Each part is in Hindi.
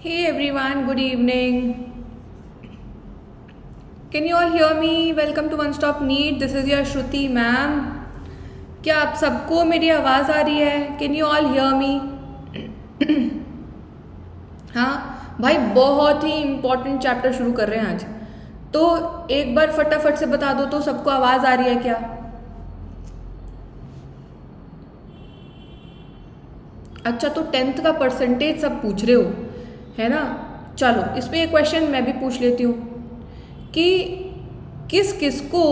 Hey everyone, good evening. Can you all hear me? Welcome to One Stop NEET. This is your Shruti ma'am. क्या आप सबको मेरी आवाज़ आ रही है? Can you all hear me? हाँ भाई, बहुत ही इम्पोर्टेंट चैप्टर शुरू कर रहे हैं आज, तो एक बार फटाफट से बता दो तो सबको आवाज़ आ रही है क्या? अच्छा, तो 10th का परसेंटेज सब पूछ रहे हो, है ना? चलो इसमें एक क्वेश्चन मैं भी पूछ लेती हूँ कि किस किस को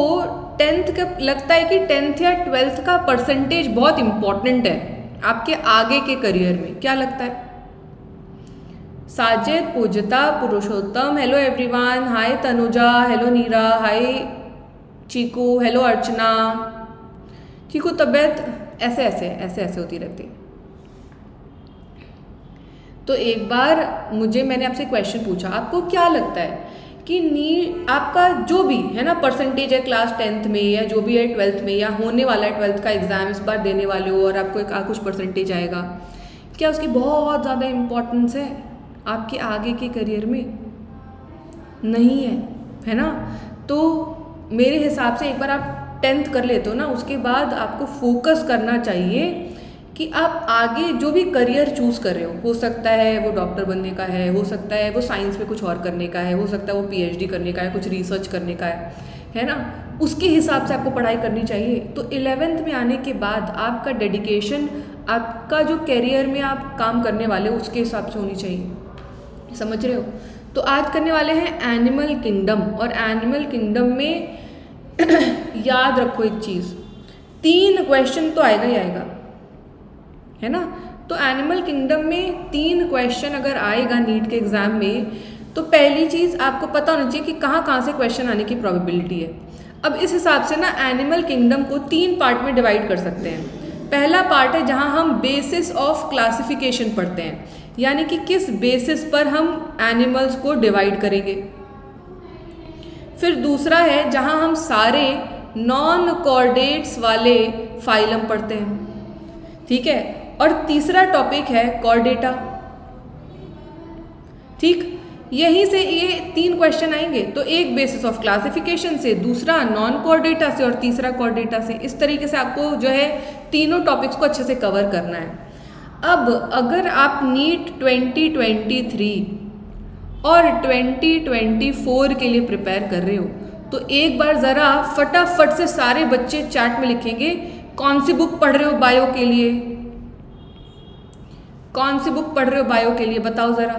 10th का लगता है कि 10th या 12th का परसेंटेज बहुत इम्पोर्टेंट है आपके आगे के करियर में, क्या लगता है? साजिद, पूजता, Purushottam, hello everyone, hi Tanuja, hello Neera, hi Chiku, hello Archana. Chiku तबीयत ऐसे ऐसे होती रहती है। तो एक बार मैंने आपसे क्वेश्चन पूछा, आपको क्या लगता है कि नीट आपका जो भी है ना परसेंटेज है क्लास 10th में या जो भी है 12th में या होने वाला है 12th का एग्ज़ाम इस बार देने वाले हो और आपको कुछ परसेंटेज आएगा, क्या उसकी बहुत ज़्यादा इम्पोर्टेंस है आपके आगे के करियर में? नहीं है, है ना? तो मेरे हिसाब से एक बार आप 10th कर लेते हो ना, उसके बाद आपको फोकस करना चाहिए कि आप आगे जो भी करियर चूज़ कर रहे हो सकता है वो डॉक्टर बनने का है, हो सकता है वो साइंस में कुछ और करने का है, हो सकता है वो पीएचडी करने का है, कुछ रिसर्च करने का है ना? उसके हिसाब से आपको पढ़ाई करनी चाहिए। तो 11th में आने के बाद आपका डेडिकेशन, आपका जो करियर में आप काम करने वाले हो उसके हिसाब से होनी चाहिए, समझ रहे हो? तो आज करने वाले हैं एनिमल किंगडम, और एनिमल किंगडम में याद रखो एक चीज़, 3 क्वेश्चन तो आएगा ही आएगा, है ना? तो एनिमल किंगडम में 3 क्वेश्चन अगर आएगा नीट के एग्ज़ाम में, तो पहली चीज़ आपको पता होना चाहिए कि कहाँ कहाँ से क्वेश्चन आने की प्रोबेबिलिटी है। अब इस हिसाब से ना एनिमल किंगडम को 3 पार्ट में डिवाइड कर सकते हैं। पहला पार्ट है जहाँ हम बेसिस ऑफ क्लासिफिकेशन पढ़ते हैं, यानी कि किस बेसिस पर हम एनिमल्स को डिवाइड करेंगे। फिर दूसरा है जहाँ हम सारे नॉन कॉर्डेट्स वाले फाइलम पढ़ते हैं, ठीक है? और तीसरा टॉपिक है कॉर्डेटा, ठीक? यहीं से ये 3 क्वेश्चन आएंगे, तो एक बेसिस ऑफ क्लासिफिकेशन से, दूसरा नॉन कॉर्डेटा से और तीसरा कॉर्डेटा से। इस तरीके से आपको जो है तीनों टॉपिक्स को अच्छे से कवर करना है। अब अगर आप नीट 2023 और 2024 के लिए प्रिपेयर कर रहे हो, तो एक बार ज़रा फटाफट से सारे बच्चे चैट में लिखेंगे कौन सी बुक पढ़ रहे हो बायो के लिए, कौन सी बुक पढ़ रहे हो बायो के लिए, बताओ ज़रा।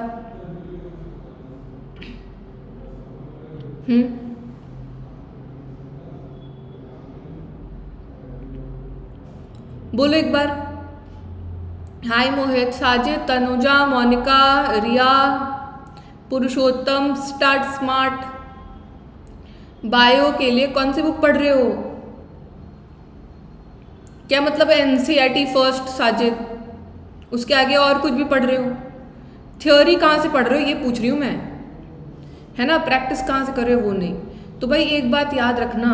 बोलो एक बार। Hi Mohit, Sajid, Tanuja, Monika, Riya, Purushottam, start smart, bio के लिए कौन सी बुक पढ़ रहे हो? क्या मतलब है एनसीईआरटी फर्स्ट साजिद, उसके आगे और कुछ भी पढ़ रहे हो? थ्योरी कहाँ से पढ़ रहे हो ये पूछ रही हूँ मैं, है ना? प्रैक्टिस कहाँ से कर रहे हो वो नहीं। तो भाई एक बात याद रखना,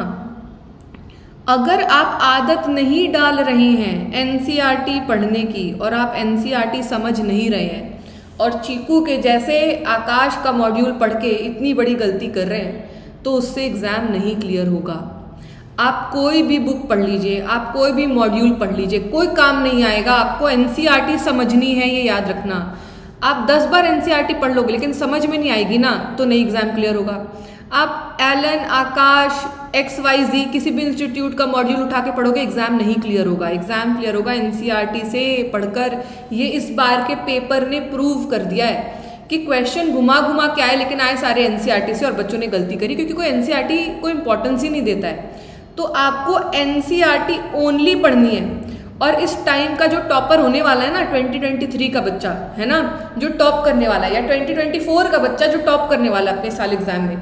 अगर आप आदत नहीं डाल रहे हैं एनसीईआरटी पढ़ने की और आप एनसीईआरटी समझ नहीं रहे हैं और चीकू के जैसे आकाश का मॉड्यूल पढ़ के इतनी बड़ी गलती कर रहे हैं, तो उससे एग्ज़ाम नहीं क्लियर होगा। आप कोई भी बुक पढ़ लीजिए, आप कोई भी मॉड्यूल पढ़ लीजिए, कोई काम नहीं आएगा। आपको एनसीईआरटी समझनी है, ये याद रखना। आप 10 बार एनसीईआरटी पढ़ लोगे लेकिन समझ में नहीं आएगी ना, तो नहीं एग्ज़ाम क्लियर होगा। आप एलन, आकाश, XYZ किसी भी इंस्टीट्यूट का मॉड्यूल उठा के पढ़ोगे, एग्ज़ाम नहीं क्लियर होगा। एग्ज़ाम क्लियर होगा एनसीईआरटी से पढ़कर। ये इस बार के पेपर ने प्रूव कर दिया है कि क्वेश्चन घुमा घुमा के आए लेकिन आए सारे एनसीईआरटी से, और बच्चों ने गलती करी क्योंकि कोई एनसीईआरटी को इम्पोर्टेंस ही नहीं देता है। तो आपको एनसीईआरटी ओनली पढ़नी है। और इस टाइम का जो टॉपर होने वाला है ना, 2023 का बच्चा है ना जो टॉप करने वाला है, या 2024 का बच्चा जो टॉप करने वाला है अपने साल एग्ज़ाम में,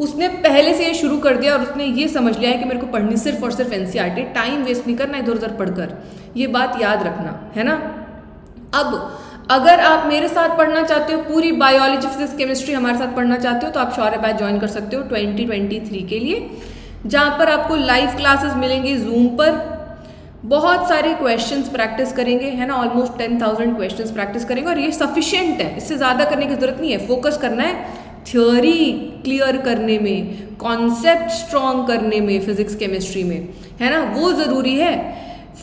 उसने पहले से ये शुरू कर दिया और उसने ये समझ लिया है कि मेरे को पढ़नी सिर्फ और सिर्फ एनसीईआरटी, टाइम वेस्ट नहीं करना इधर उधर पढ़कर। ये बात याद रखना, है ना? अब अगर आप मेरे साथ पढ़ना चाहते हो, पूरी बायोलॉजी, फिजिक्स, केमिस्ट्री हमारे साथ पढ़ना चाहते हो, तो आप शौर्य बैच ज्वाइन कर सकते हो 2023 के लिए, जहाँ पर आपको लाइव क्लासेस मिलेंगी जूम पर। बहुत सारे क्वेश्चंस प्रैक्टिस करेंगे, है ना, ऑलमोस्ट 10,000 क्वेश्चंस प्रैक्टिस करेंगे और ये सफिशिएंट है, इससे ज़्यादा करने की ज़रूरत नहीं है। फोकस करना है थ्योरी क्लियर करने में, कॉन्सेप्ट स्ट्रॉन्ग करने में, फिजिक्स केमिस्ट्री में, है ना, वो ज़रूरी है।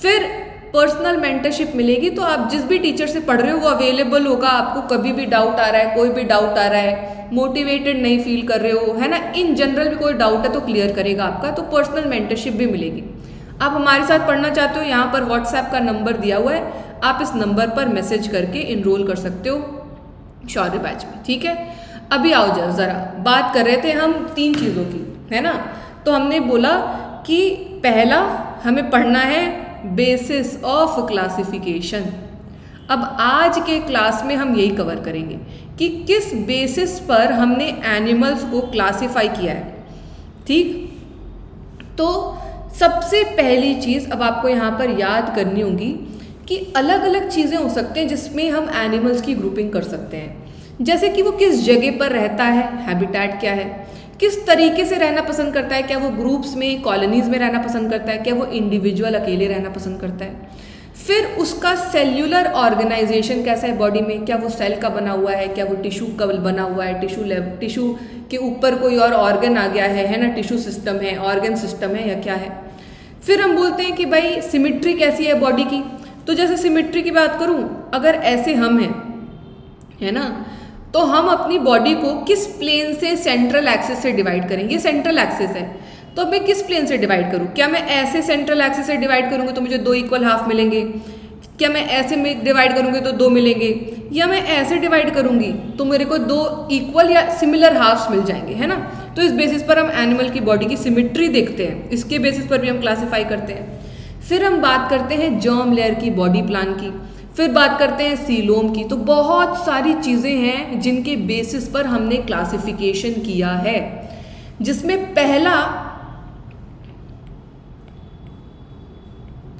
फिर पर्सनल मेंटरशिप मिलेगी, तो आप जिस भी टीचर से पढ़ रहे हो वो अवेलेबल होगा, आपको कभी भी डाउट आ रहा है, कोई भी डाउट आ रहा है, मोटिवेटेड नहीं फील कर रहे हो, है ना, इन जनरल भी कोई डाउट है तो क्लियर करेगा आपका, तो पर्सनल मेंटरशिप भी मिलेगी। आप हमारे साथ पढ़ना चाहते हो, यहाँ पर व्हाट्सएप का नंबर दिया हुआ है, आप इस नंबर पर मैसेज करके इनरोल कर सकते हो शौर्य बैच में, ठीक है। अभी आओ जाओ ज़रा, बात कर रहे थे हम तीन चीज़ों की, है ना, तो हमने बोला कि पहला हमें पढ़ना है बेसिस ऑफ क्लासिफिकेशन। अब आज के क्लास में हम यही कवर करेंगे कि किस बेसिस पर हमने एनिमल्स को क्लासिफाई किया है, ठीक। तो सबसे पहली चीज़ अब आपको यहाँ पर याद करनी होगी कि अलग अलग चीज़ें हो सकती हैं जिसमें हम एनिमल्स की ग्रुपिंग कर सकते हैं, जैसे कि वो किस जगह पर रहता है, हैबिटेट क्या है, किस तरीके से रहना पसंद करता है, क्या वो ग्रुप्स में, कॉलोनीज़ में रहना पसंद करता है, क्या वो इंडिविजुअल अकेले रहना पसंद करता है, फिर उसका सेल्यूलर ऑर्गेनाइजेशन कैसा है बॉडी में, क्या वो सेल का बना हुआ है, क्या वो टिश्यू का बना हुआ है, टिश्यू के ऊपर कोई और ऑर्गन आ गया है ना, टिश्यू सिस्टम है, ऑर्गन सिस्टम है या क्या है। फिर हम बोलते हैं कि भाई सिमिट्री कैसी है बॉडी की, तो जैसे सिमिट्री की बात करूँ, अगर ऐसे हम हैं, है ना, तो हम अपनी बॉडी को किस प्लेन से, सेंट्रल एक्सिस से डिवाइड करेंगे, ये सेंट्रल एक्सिस है, तो मैं किस प्लेन से डिवाइड करूँ, क्या मैं ऐसे सेंट्रल एक्सिस से डिवाइड करूँगी तो मुझे दो इक्वल हाफ मिलेंगे, क्या मैं ऐसे में डिवाइड करूँगी तो दो मिलेंगे, या मैं ऐसे डिवाइड करूँगी तो मेरे को दो इक्वल या सिमिलर हाफ्स मिल जाएंगे, है ना। तो इस बेसिस पर हम एनिमल की बॉडी की सिमिट्री देखते हैं, इसके बेसिस पर भी हम क्लासीफाई करते हैं। फिर हम बात करते हैं जर्म लेयर की, बॉडी प्लान की, फिर बात करते हैं सीलोम की। तो बहुत सारी चीज़ें हैं जिनके बेसिस पर हमने क्लासिफिकेशन किया है, जिसमें पहला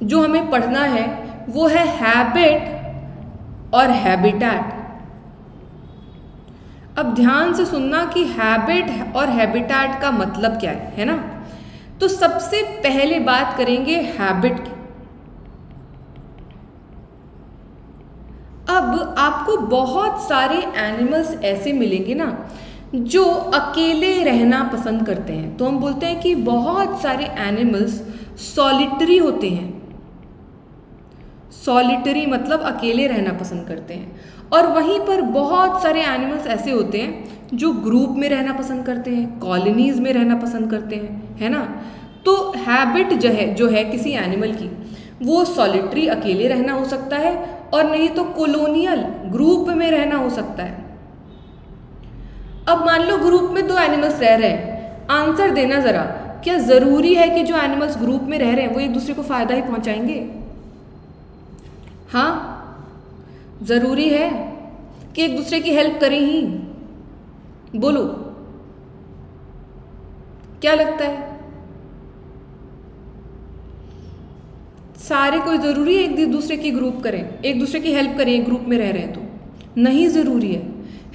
जो हमें पढ़ना है वो है हैबिट और हैबिटैट। अब ध्यान से सुनना कि हैबिट और हैबिटैट का मतलब क्या है ना। तो सबसे पहले बात करेंगे हैबिट की। अब आपको बहुत सारे एनिमल्स ऐसे मिलेंगे ना जो अकेले रहना पसंद करते हैं, तो हम बोलते हैं कि बहुत सारे एनिमल्स सॉलिटरी होते हैं। सॉलिटरी मतलब अकेले रहना पसंद करते हैं, और वहीं पर बहुत सारे एनिमल्स ऐसे होते हैं जो ग्रुप में रहना पसंद करते हैं, कॉलोनीज़ में रहना पसंद करते हैं, है ना। तो हैबिट जो है किसी एनिमल की, वो सॉलिटरी अकेले रहना हो सकता है, और नहीं तो कॉलोनियल ग्रुप में रहना हो सकता है। अब मान लो ग्रुप में दो एनिमल्स रह रहे हैं, आंसर देना ज़रा, क्या ज़रूरी है कि जो एनिमल्स ग्रुप में रह रहे हैं वो एक दूसरे को फ़ायदा ही पहुंचाएंगे? हाँ, ज़रूरी है कि एक दूसरे की हेल्प करें ही, बोलो क्या लगता है सारे? कोई ज़रूरी है एक दूसरे की ग्रुप करें, एक दूसरे की हेल्प करें, ग्रुप में रह रहे हैं तो नहीं ज़रूरी है,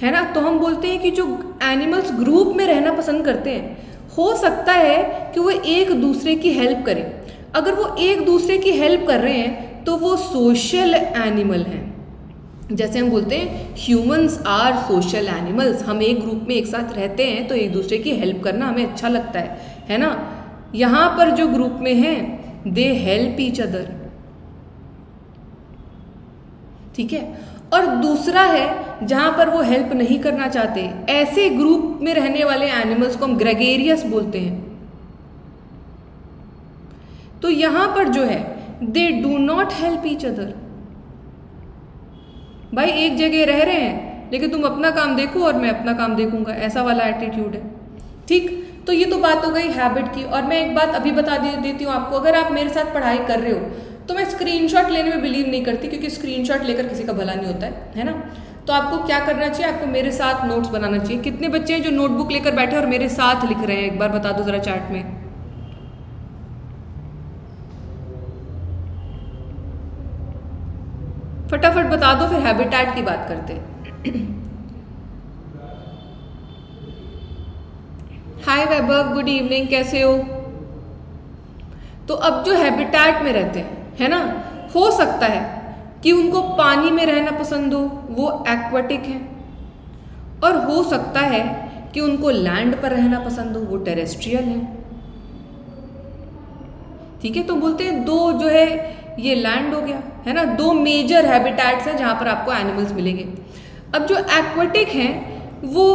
है ना। तो हम बोलते हैं कि जो एनिमल्स ग्रुप में रहना पसंद करते हैं, हो सकता है कि वो एक दूसरे की हेल्प करें। अगर वो एक दूसरे की हेल्प कर रहे हैं तो वो सोशल एनिमल हैं। जैसे हम बोलते हैं ह्यूमन्स आर सोशल एनिमल्स, हम एक ग्रुप में एक साथ रहते हैं तो एक दूसरे की हेल्प करना हमें अच्छा लगता है ना। यहाँ पर जो ग्रुप में हैं दे हेल्प ईच अदर, ठीक है। और दूसरा है जहाँ पर वो हेल्प नहीं करना चाहते, ऐसे ग्रुप में रहने वाले एनिमल्स को हम ग्रेगेरियस बोलते हैं। तो यहाँ पर जो है they do not help each other. भाई एक जगह रह रहे हैं लेकिन तुम अपना काम देखो और मैं अपना काम देखूंगा, ऐसा वाला एटीट्यूड है, ठीक। तो ये तो बात हो गई हैबिट की। और मैं एक बात अभी बता देती हूँ आपको, अगर आप मेरे साथ पढ़ाई कर रहे हो तो मैं स्क्रीनशॉट लेने में बिलीव नहीं करती, क्योंकि स्क्रीनशॉट लेकर किसी का भला नहीं होता है ना। तो आपको क्या करना चाहिए, आपको मेरे साथ नोट्स बनाना चाहिए। कितने बच्चे हैं जो नोटबुक लेकर बैठे और मेरे साथ लिख रहे हैं, एक बार बता दो ज़रा चैट में। फटाफट बता दो, फिर हैबिटेट की बात करते हैं। हाय वैभव, गुड इवनिंग, कैसे हो? तो अब जो हैबिटेट में रहते हैं, है ना। हो सकता है कि उनको पानी में रहना पसंद हो, वो एक्वाटिक है, और हो सकता है कि उनको लैंड पर रहना पसंद हो, वो टेरेस्ट्रियल है। ठीक है, तो बोलते हैं दो जो है ये लैंड हो गया, है ना। दो मेजर हैबिटेट्स हैं जहाँ पर आपको एनिमल्स मिलेंगे। अब जो एक्वाटिक हैं वो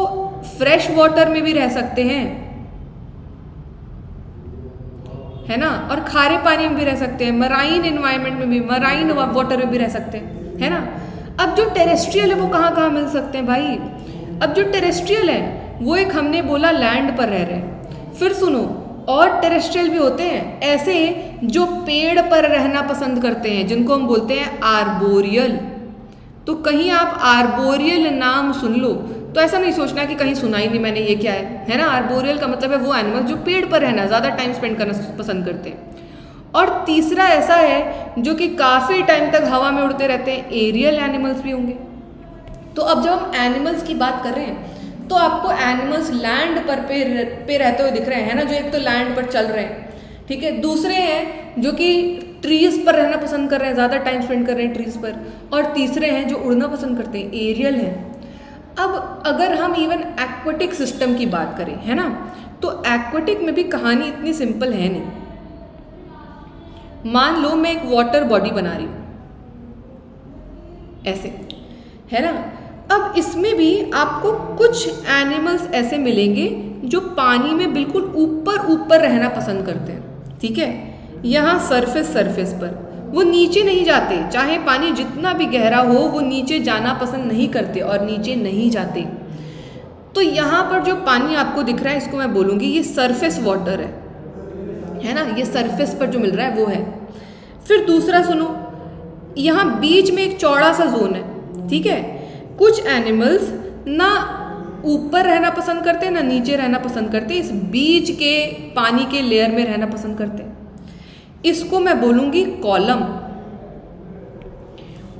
फ्रेश वाटर में भी रह सकते हैं, है ना, और खारे पानी में भी रह सकते हैं, मराइन एनवायरनमेंट में भी, मराइन वाटर में भी रह सकते हैं, है ना। अब जो टेरेस्ट्रियल है वो कहाँ कहाँ मिल सकते हैं भाई। अब जो टेरेस्ट्रियल है वो एक हमने बोला लैंड पर रह रहे हैं, फिर सुनो और टेरेस्ट्रियल भी होते हैं ऐसे जो पेड़ पर रहना पसंद करते हैं, जिनको हम बोलते हैं आर्बोरियल। तो कहीं आप आर्बोरियल नाम सुन लो तो ऐसा नहीं सोचना कि कहीं सुना ही नहीं मैंने, ये क्या है ना। आर्बोरियल का मतलब है वो एनिमल जो पेड़ पर रहना, ज़्यादा टाइम स्पेंड करना पसंद करते हैं। और तीसरा ऐसा है जो कि काफ़ी टाइम तक हवा में उड़ते रहते हैं, एरियल एनिमल्स भी होंगे। तो अब जब हम एनिमल्स की बात कर रहे हैं तो आपको एनिमल्स लैंड पर पे रहते हुए दिख रहे हैं, है ना, जो एक तो लैंड पर चल रहे हैं, ठीक है। दूसरे हैं जो कि ट्रीज़ पर रहना पसंद कर रहे हैं, ज़्यादा टाइम स्पेंड कर रहे हैं ट्रीज़ पर, और तीसरे हैं जो उड़ना पसंद करते हैं, एरियल हैं। अब अगर हम इवन एक्वाटिक सिस्टम की बात करें, है ना, तो एक्वाटिक में भी कहानी इतनी सिंपल है नहीं। मान लो मैं एक वाटर बॉडी बना रही हूँ ऐसे, है ना। अब इसमें भी आपको कुछ एनिमल्स ऐसे मिलेंगे जो पानी में बिल्कुल ऊपर ऊपर रहना पसंद करते हैं, ठीक है, यहाँ सरफेस पर। वो नीचे नहीं जाते, चाहे पानी जितना भी गहरा हो वो नीचे जाना पसंद नहीं करते और नीचे नहीं जाते। तो यहाँ पर जो पानी आपको दिख रहा है इसको मैं बोलूँगी ये सरफेस वाटर है, है ना, ये सरफेस पर जो मिल रहा है वो है। फिर दूसरा सुनो, यहाँ बीच में एक चौड़ा सा जोन है, ठीक है। कुछ एनिमल्स ना ऊपर रहना पसंद करते ना नीचे रहना पसंद करते, इस बीच के पानी के लेयर में रहना पसंद करते हैं, इसको मैं बोलूँगी कॉलम।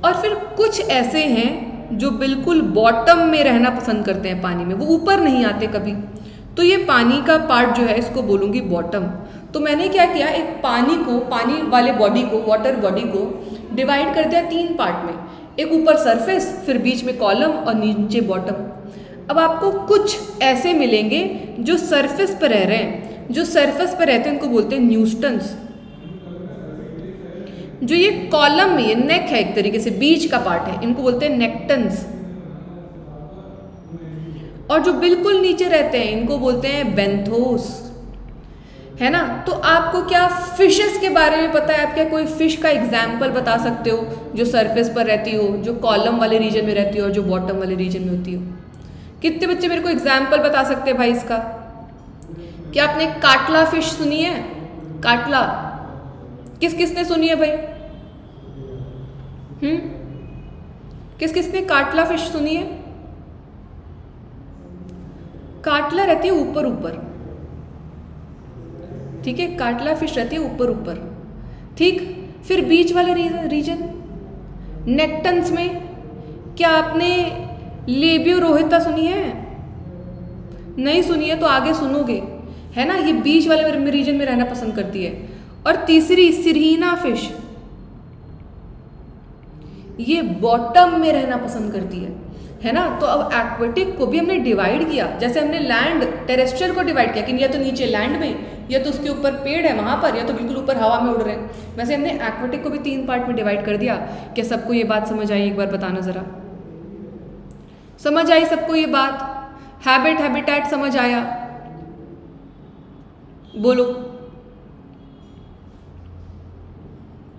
और फिर कुछ ऐसे हैं जो बिल्कुल बॉटम में रहना पसंद करते हैं पानी में, वो ऊपर नहीं आते कभी, तो ये पानी का पार्ट जो है इसको बोलूँगी बॉटम। तो मैंने क्या किया, एक पानी को, पानी वाले बॉडी को, वाटर बॉडी को डिवाइड कर दिया तीन पार्ट में, एक ऊपर सरफेस, फिर बीच में कॉलम और नीचे बॉटम। अब आपको कुछ ऐसे मिलेंगे जो सरफेस पर रह रहे हैं, जो सरफेस पर रहते हैं उनको बोलते हैं न्यूस्टन्स। जो ये कॉलम में, ये नेक है एक तरीके से, बीच का पार्ट है, इनको बोलते हैं नेक्टन्स। और जो बिल्कुल नीचे रहते हैं इनको बोलते हैं बेंथोस, है ना। तो आपको क्या फिशेस के बारे में पता है, आप क्या कोई फिश का एग्जाम्पल बता सकते हो जो सरफेस पर रहती हो, जो कॉलम वाले रीजन में रहती हो और जो बॉटम वाले रीजन में होती हो? कितने बच्चे मेरे को एग्जाम्पल बता सकते हैं भाई इसका? क्या आपने काटला फिश सुनी है? काटला किसने सुनी है भाई? किसने काटला फिश सुनी है? काटला रहती है ऊपर ऊपर, ठीक है, काटला फिश रहती है ऊपर ऊपर, ठीक। फिर बीच वाले रीजन नेक्टन्स में क्या आपने लेबियो रोहिता सुनी है? नहीं सुनी है तो आगे सुनोगे, है ना, ये बीच वाले रीजन में रहना पसंद करती है। और तीसरी सिरहीना फिश, ये बॉटम में रहना पसंद करती है ना। तो अब एक्वेटिक को भी हमने डिवाइड किया, जैसे हमने लैंड टेरेस्ट्रियल को डिवाइड किया कि या तो नीचे लैंड में, या तो उसके ऊपर पेड़ है वहाँ पर, या तो बिल्कुल ऊपर हवा में उड़ रहे हैं, वैसे हमने एक्वेटिक को भी तीन पार्ट में डिवाइड कर दिया। क्या सबको ये बात समझ आई? एक बार बताना ज़रा, समझ आई सबको ये बात? हैबिट हैबिटेट समझ आया? बोलो,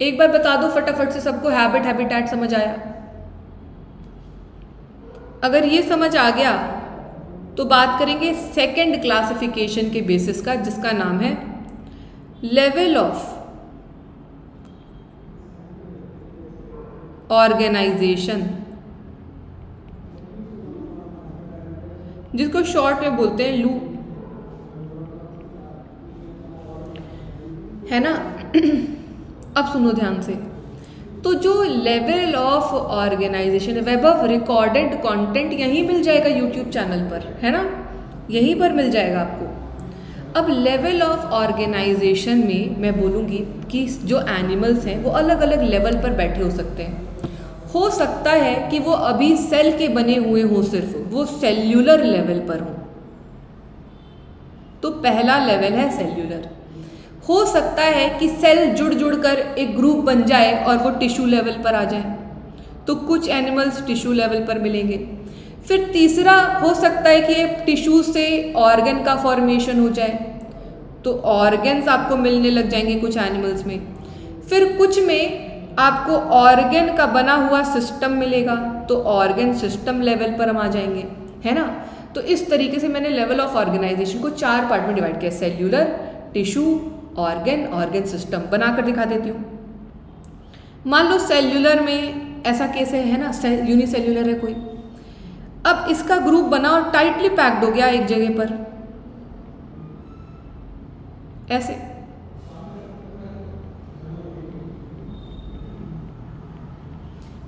एक बार बता दो फटाफट से सबको, हैबिट हैबिटेट समझ आया? अगर ये समझ आ गया तो बात करेंगे सेकंड क्लासिफिकेशन के बेसिस का, जिसका नाम है लेवल ऑफ ऑर्गेनाइजेशन, जिसको शॉर्ट में बोलते हैं लू, है ना। अब सुनो ध्यान से, तो जो लेवल ऑफ ऑर्गेनाइजेशन है, वैभव रिकॉर्डेड कंटेंट यहीं मिल जाएगा यूट्यूब चैनल पर, है ना, यहीं पर मिल जाएगा आपको। अब लेवल ऑफ ऑर्गेनाइजेशन में मैं बोलूँगी कि जो एनिमल्स हैं वो अलग अलग लेवल पर बैठे हो सकते हैं। हो सकता है कि वो अभी सेल के बने हुए हों, सिर्फ वो सेल्यूलर लेवल पर हों, तो पहला लेवल है सेल्यूलर। हो सकता है कि सेल जुड़ जुड़ कर एक ग्रुप बन जाए और वो टिश्यू लेवल पर आ जाए, तो कुछ एनिमल्स टिश्यू लेवल पर मिलेंगे। फिर तीसरा हो सकता है कि टिश्यू से ऑर्गन का फॉर्मेशन हो जाए, तो ऑर्गन्स आपको मिलने लग जाएंगे कुछ एनिमल्स में। फिर कुछ में आपको ऑर्गन का बना हुआ सिस्टम मिलेगा, तो ऑर्गन सिस्टम लेवल पर हम आ जाएंगे, है ना। तो इस तरीके से मैंने लेवल ऑफ ऑर्गेनाइजेशन को चार पार्ट में डिवाइड किया, cellular, tissue, organ, organ system. बनाकर दिखा देती हूँ। मान लो सेल्यूलर में ऐसा केस है ना, यूनिसेल्यूलर है कोई। अब इसका ग्रुप बना और टाइटली पैक्ड हो गया एक जगह पर, ऐसे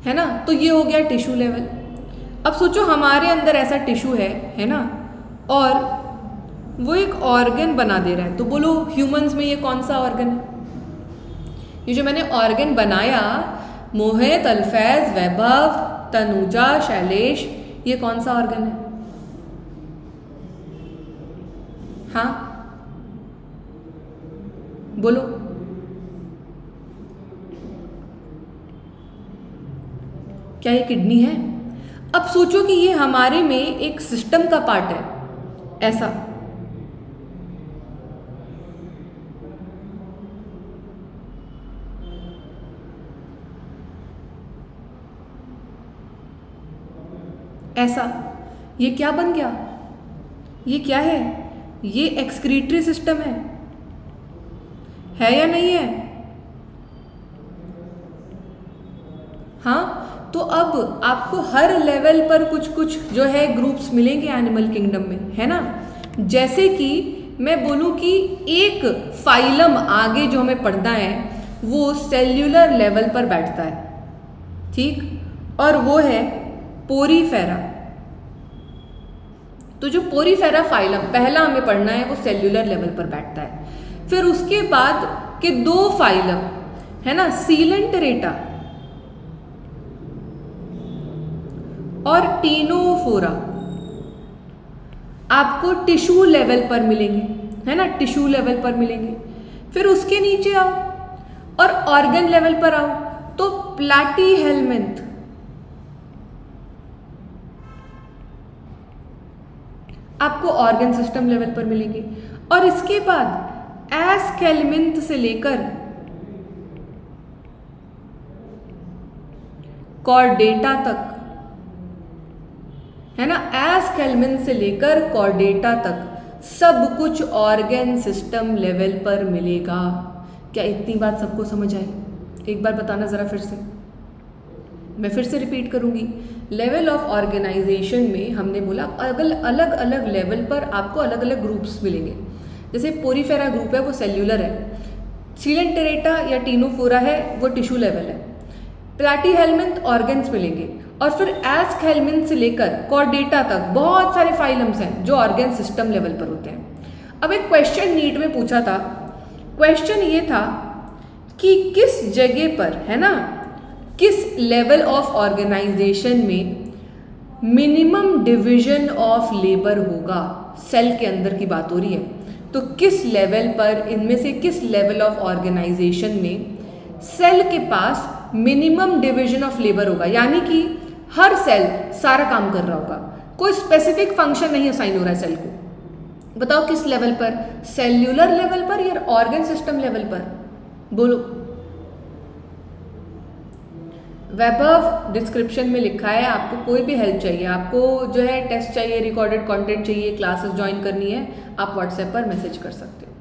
है ना, तो ये हो गया टिश्यू लेवल। अब सोचो हमारे अंदर ऐसा टिश्यू है ना, और वो एक ऑर्गन बना दे रहा है, तो बोलो ह्यूमंस में ये कौन सा ऑर्गन है? ये जो मैंने ऑर्गन बनाया, मोहित, अल्फेज, वैभव, तनुजा, शैलेश, ये कौन सा ऑर्गन है? हाँ बोलो, क्या ये किडनी है? अब सोचो कि ये हमारे में एक सिस्टम का पार्ट है, ऐसा ऐसा। ये क्या बन गया? ये क्या है? ये एक्सक्रीटरी सिस्टम है या नहीं है? हाँ, तो अब आपको हर लेवल पर कुछ कुछ जो है ग्रुप्स मिलेंगे एनिमल किंगडम में, है ना। जैसे कि मैं बोलूँ कि एक फाइलम आगे जो हमें पढ़ना है वो सेल्यूलर लेवल पर बैठता है, ठीक, और वो है पोरीफेरा। तो जो पोरीफेरा फाइलम पहला हमें पढ़ना है वो सेल्यूलर लेवल पर बैठता है। फिर उसके बाद के दो फाइलम है ना, सीलेंटरेटा और टीनोफोरा, आपको टिश्यू लेवल पर मिलेंगे, है ना, टिश्यू लेवल पर मिलेंगे। फिर उसके नीचे आओ और ऑर्गन लेवल पर आओ तो प्लैटीहेल्मिन्थ, आपको ऑर्गन सिस्टम लेवल पर मिलेंगे। और इसके बाद एस्केल्मिन्थ से लेकर कॉर्डेटा तक, है ना, एस्केल्मिन्थ से लेकर कॉर्डेटा तक सब कुछ ऑर्गन सिस्टम लेवल पर मिलेगा। क्या इतनी बात सबको समझ आई? एक बार बताना ज़रा फिर से, मैं फिर से रिपीट करूँगी। लेवल ऑफ ऑर्गेनाइजेशन में हमने बोला अलग अलग लेवल पर आपको अलग अलग ग्रुप्स मिलेंगे। जैसे पोरीफेरा ग्रुप है वो सेल्यूलर है, सीलेंटरेटा या टीनोफोरा है वो टिश्यू लेवल है, प्लैटीहेल्मिन्थ ऑर्गन्स मिलेंगे, और फिर एस्केल्मिन्थ से लेकर कॉर्डेटा तक बहुत सारे फाइलम्स हैं जो ऑर्गन सिस्टम लेवल पर होते हैं। अब एक क्वेश्चन नीट में पूछा था, क्वेश्चन ये था कि किस जगह पर, है ना, किस लेवल ऑफ ऑर्गेनाइजेशन में मिनिमम डिवीजन ऑफ लेबर होगा? सेल के अंदर की बात हो रही है, तो किस लेवल पर, इनमें से किस लेवल ऑफ ऑर्गेनाइजेशन में सेल के पास मिनिमम डिवीजन ऑफ लेबर होगा? यानी कि हर सेल सारा काम कर रहा होगा, कोई स्पेसिफिक फंक्शन नहीं असाइन हो रहा है सेल को। बताओ किस लेवल पर, सेल्यूलर लेवल पर या ऑर्गन सिस्टम लेवल पर? बोलो। वैभव, डिस्क्रिप्शन में लिखा है, आपको कोई भी हेल्प चाहिए, आपको जो है टेस्ट चाहिए, रिकॉर्डेड कंटेंट चाहिए, क्लासेस ज्वाइन करनी है, आप व्हाट्सएप पर मैसेज कर सकते हो।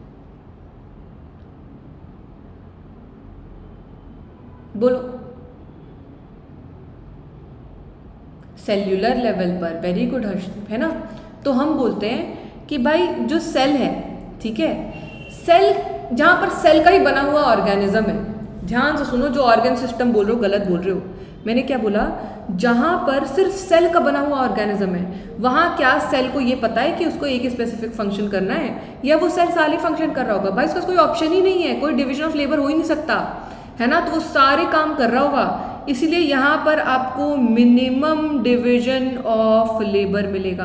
बोलो, सेल्यूलर लेवल पर, वेरी गुड हर्षदीप, है ना। तो हम बोलते हैं कि भाई जो सेल है, ठीक है, सेल जहाँ पर सेल का ही बना हुआ ऑर्गेनिज्म है, ध्यान से सुनो, जो ऑर्गन सिस्टम बोल रहे हो गलत बोल रहे हो, मैंने क्या बोला, जहाँ पर सिर्फ सेल का बना हुआ ऑर्गेनिज्म है वहाँ क्या सेल को ये पता है कि उसको एक स्पेसिफिक फंक्शन करना है, या वो सेल सारे फंक्शन कर रहा होगा? भाई उसका कोई ऑप्शन ही नहीं है, कोई डिविजन ऑफ लेबर हो ही नहीं सकता है ना, तो वो सारे काम कर रहा होगा। इसीलिए यहाँ पर आपको मिनिमम डिविजन ऑफ लेबर मिलेगा।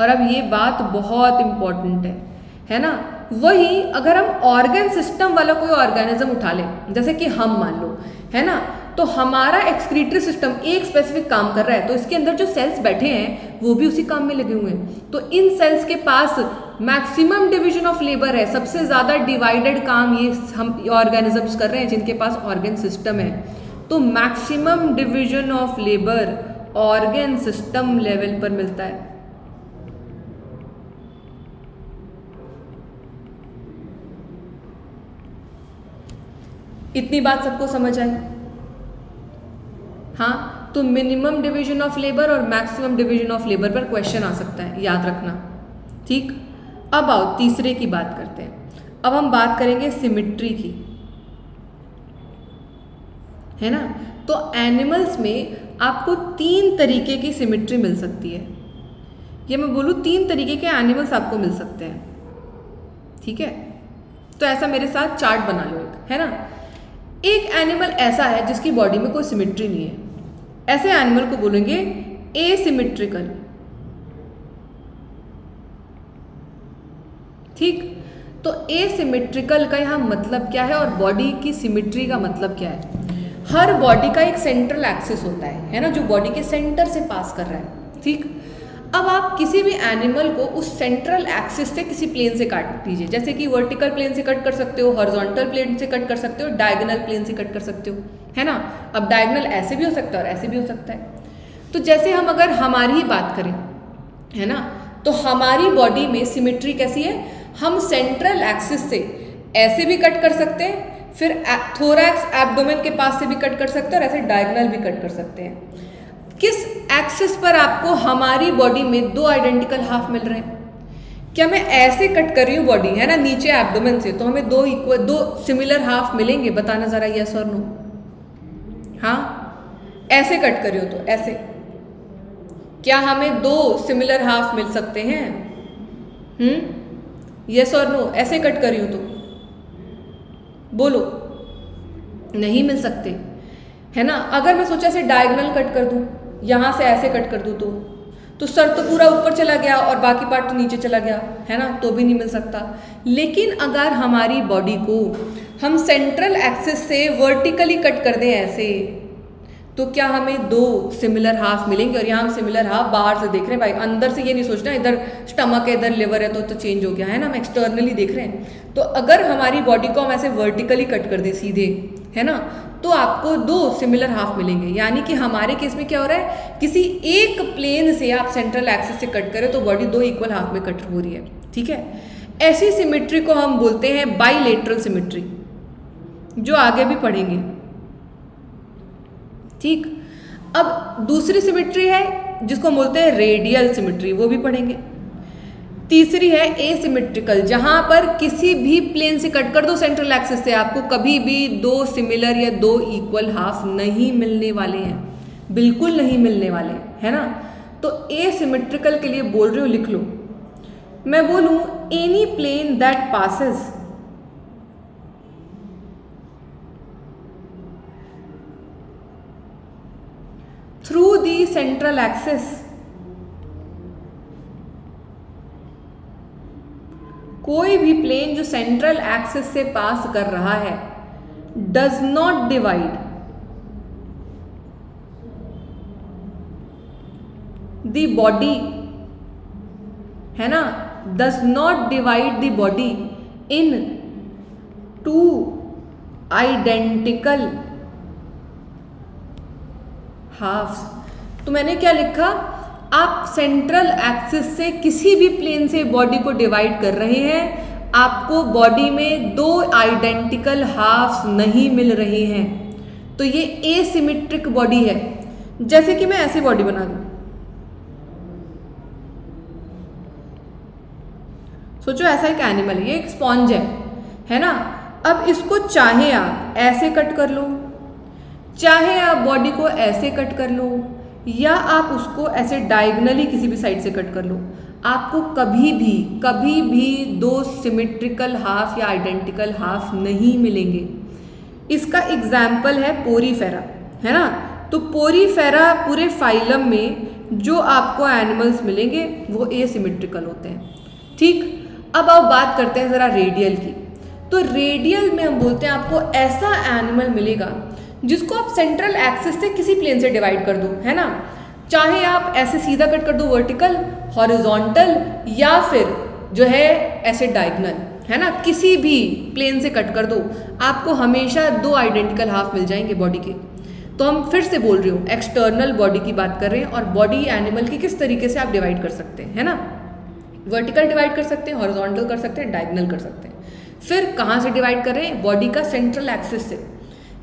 और अब ये बात बहुत इम्पॉर्टेंट है ना, वही अगर हम ऑर्गन सिस्टम वाला कोई ऑर्गेनिज्म उठा लें, जैसे कि हम मान लो है ना, तो हमारा एक्सक्रीटरी सिस्टम एक स्पेसिफिक काम कर रहा है, तो इसके अंदर जो सेल्स बैठे हैं वो भी उसी काम में लगे हुए हैं, तो इन सेल्स के पास मैक्सिमम डिवीजन ऑफ लेबर है, सबसे ज़्यादा डिवाइडेड काम ये हम ऑर्गेनिजम्स कर रहे हैं जिनके पास ऑर्गन सिस्टम है। तो maximum division of labour organ system level पर मिलता है। इतनी बात सबको समझ आई? हाँ, तो मिनिमम डिवीजन ऑफ लेबर और मैक्सिमम डिवीजन ऑफ लेबर पर क्वेश्चन आ सकता है, याद रखना। ठीक, अब आओ तीसरे की बात करते हैं। अब हम बात करेंगे सिमिट्री की, है ना। तो एनिमल्स में आपको तीन तरीके की सिमिट्री मिल सकती है, ये मैं बोलूँ तीन तरीके के एनिमल्स आपको मिल सकते हैं, ठीक है। तो ऐसा मेरे साथ चार्ट बना लो एक, है ना। एक एनिमल ऐसा है जिसकी बॉडी में कोई सिमिट्री नहीं है, ऐसे एनिमल को बोलेंगे एसिमिट्रिकल। ठीक, तो एसिमिट्रिकल का यहाँ मतलब क्या है और बॉडी की सिमिट्री का मतलब क्या है? हर बॉडी का एक सेंट्रल एक्सिस होता है ना, जो बॉडी के सेंटर से पास कर रहा है। ठीक, अब आप किसी भी एनिमल को उस सेंट्रल एक्सिस से किसी प्लेन से काट दीजिए, जैसे कि वर्टिकल प्लेन से कट कर सकते हो, हॉरिजॉन्टल प्लेन से कट कर सकते हो, डायगोनल प्लेन से कट कर सकते हो, है ना। अब डायगोनल ऐसे भी हो सकता है और ऐसे भी हो सकता है। तो जैसे हम अगर हमारी ही बात करें, है ना, तो हमारी बॉडी में सिमिट्री कैसी है, हम सेंट्रल एक्सिस से ऐसे भी कट कर सकते हैं, फिर थोरैक्स एब्डोमेन के पास से भी कट कर सकते हैं और ऐसे डायगोनल भी कट कर सकते हैं। किस एक्सिस पर आपको हमारी बॉडी में दो आइडेंटिकल हाफ मिल रहे हैं? क्या मैं ऐसे कट कर रही हूँ बॉडी, है ना, नीचे एब्डोमेन से, तो हमें दो सिमिलर हाफ मिलेंगे, बताना ज़रा यस और नो। हाँ, ऐसे कट कर रही हो तो ऐसे, क्या हमें दो सिमिलर हाफ मिल सकते हैं? यस और नो। ऐसे कट कर रही हो तो बोलो, नहीं मिल सकते, है ना। अगर मैं सोचा से डायगोनल कट कर दूँ, यहाँ से ऐसे कट कर दूँ, तो सर तो पूरा ऊपर चला गया और बाकी पार्ट तो नीचे चला गया, है ना, तो भी नहीं मिल सकता। लेकिन अगर हमारी बॉडी को हम सेंट्रल एक्सिस से वर्टिकली कट कर दें ऐसे, तो क्या हमें दो सिमिलर हाफ मिलेंगे? और यहाँ हम सिमिलर हाफ बाहर से देख रहे हैं, भाई अंदर से ये नहीं सोचना इधर स्टमक है इधर लिवर है तो चेंज हो गया, है ना, हम एक्सटर्नली देख रहे हैं। तो अगर हमारी बॉडी को हम ऐसे वर्टिकली कट कर दें सीधे, है ना, तो आपको दो सिमिलर हाफ मिलेंगे। यानी कि हमारे केस में क्या हो रहा है, किसी एक प्लेन से आप सेंट्रल एक्सिस से कट करें तो बॉडी दो इक्वल हाफ में कट हो रही है, ठीक है। ऐसी सिमिट्री को हम बोलते हैं बाइलेटरल सिमिट्री, जो आगे भी पढ़ेंगे। ठीक, अब दूसरी सिमिट्री है जिसको बोलते हैं रेडियल सिमिट्री, वो भी पढ़ेंगे। तीसरी है एसिमिट्रिकल, जहाँ पर किसी भी प्लेन से कट कर दो सेंट्रल एक्सिस से, आपको कभी भी दो सिमिलर या दो इक्वल हाफ नहीं मिलने वाले हैं, बिल्कुल नहीं मिलने वाले, है ना। तो एसिमिट्रिकल के लिए बोल रही हूँ, लिख लो, मैं बोलूँ any plane that passes through the central axis कोई भी प्लेन जो सेंट्रल एक्सिस से पास कर रहा है does not divide the body, है ना, does not divide the body in to identical halves. तो मैंने क्या लिखा, आप सेंट्रल एक्सिस से किसी भी प्लेन से बॉडी को डिवाइड कर रहे हैं, आपको बॉडी में दो आइडेंटिकल हाफ्स नहीं मिल रहे हैं, तो ये एसिमेट्रिक बॉडी है। जैसे कि मैं ऐसी बॉडी बना दूं, सोचो ऐसा एक एनिमल है, ये एक स्पॉन्ज है ना, अब इसको चाहे आप ऐसे कट कर लो, चाहे आप बॉडी को ऐसे कट कर लो, या आप उसको ऐसे डायगनली किसी भी साइड से कट कर लो, आपको कभी भी दो सिमेट्रिकल हाफ या आइडेंटिकल हाफ नहीं मिलेंगे। इसका एग्जाम्पल है पोरीफेरा, है ना। तो पोरीफेरा पूरे फाइलम में जो आपको एनिमल्स मिलेंगे वो एसिमेट्रिकल होते हैं। ठीक, अब आप बात करते हैं ज़रा रेडियल की। तो रेडियल में हम बोलते हैं आपको ऐसा एनिमल मिलेगा जिसको आप सेंट्रल एक्सिस से किसी प्लेन से डिवाइड कर दो, है ना। चाहे आप ऐसे सीधा कट कर दो, वर्टिकल, हॉरिजॉन्टल, या फिर जो है ऐसे डायगनल, है ना, किसी भी प्लेन से कट कर दो, आपको हमेशा दो आइडेंटिकल हाफ मिल जाएंगे बॉडी के। तो हम फिर से बोल रहे हो, एक्सटर्नल बॉडी की बात कर रहे हैं, और बॉडी एनिमल की किस तरीके से आप डिवाइड कर सकते हैं, है ना। वर्टिकल डिवाइड कर सकते हैं, हॉरिजॉन्टल कर सकते हैं, डायगनल कर सकते हैं। फिर कहाँ से डिवाइड कर रहे हैं? बॉडी का सेंट्रल एक्सिस से,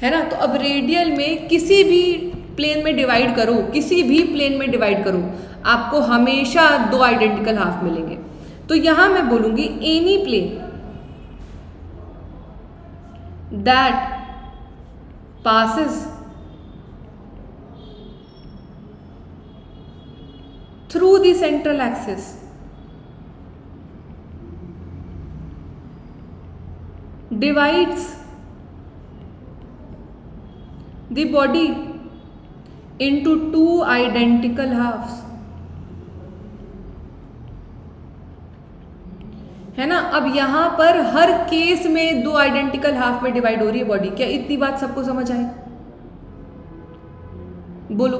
है ना। तो अब रेडियल में किसी भी प्लेन में डिवाइड करो, किसी भी प्लेन में डिवाइड करो, आपको हमेशा दो आइडेंटिकल हाफ मिलेंगे। तो यहाँ मैं बोलूँगी any plane that passes through the central axis divides the body into two identical halves, है ना। अब यहाँ पर हर केस में दो आइडेंटिकल हाफ में डिवाइड हो रही है बॉडी। क्या इतनी बात सबको समझ आई? बोलो,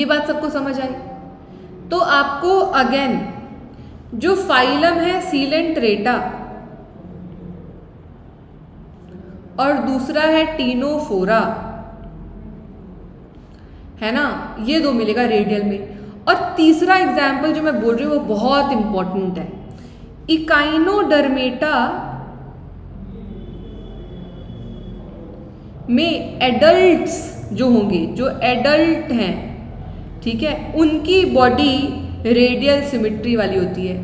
ये बात सबको समझ आई? तो आपको अगेन जो फाइलम है सीलेंटरेटा और दूसरा है टीनोफोरा, है ना, ये दो मिलेगा रेडियल में। और तीसरा एग्जाम्पल जो मैं बोल रही हूँ वो बहुत इंपॉर्टेंट है, इकाइनोडर्मेटा में एडल्ट्स जो होंगे, जो एडल्ट हैं, ठीक है, उनकी बॉडी रेडियल सिमेट्री वाली होती है।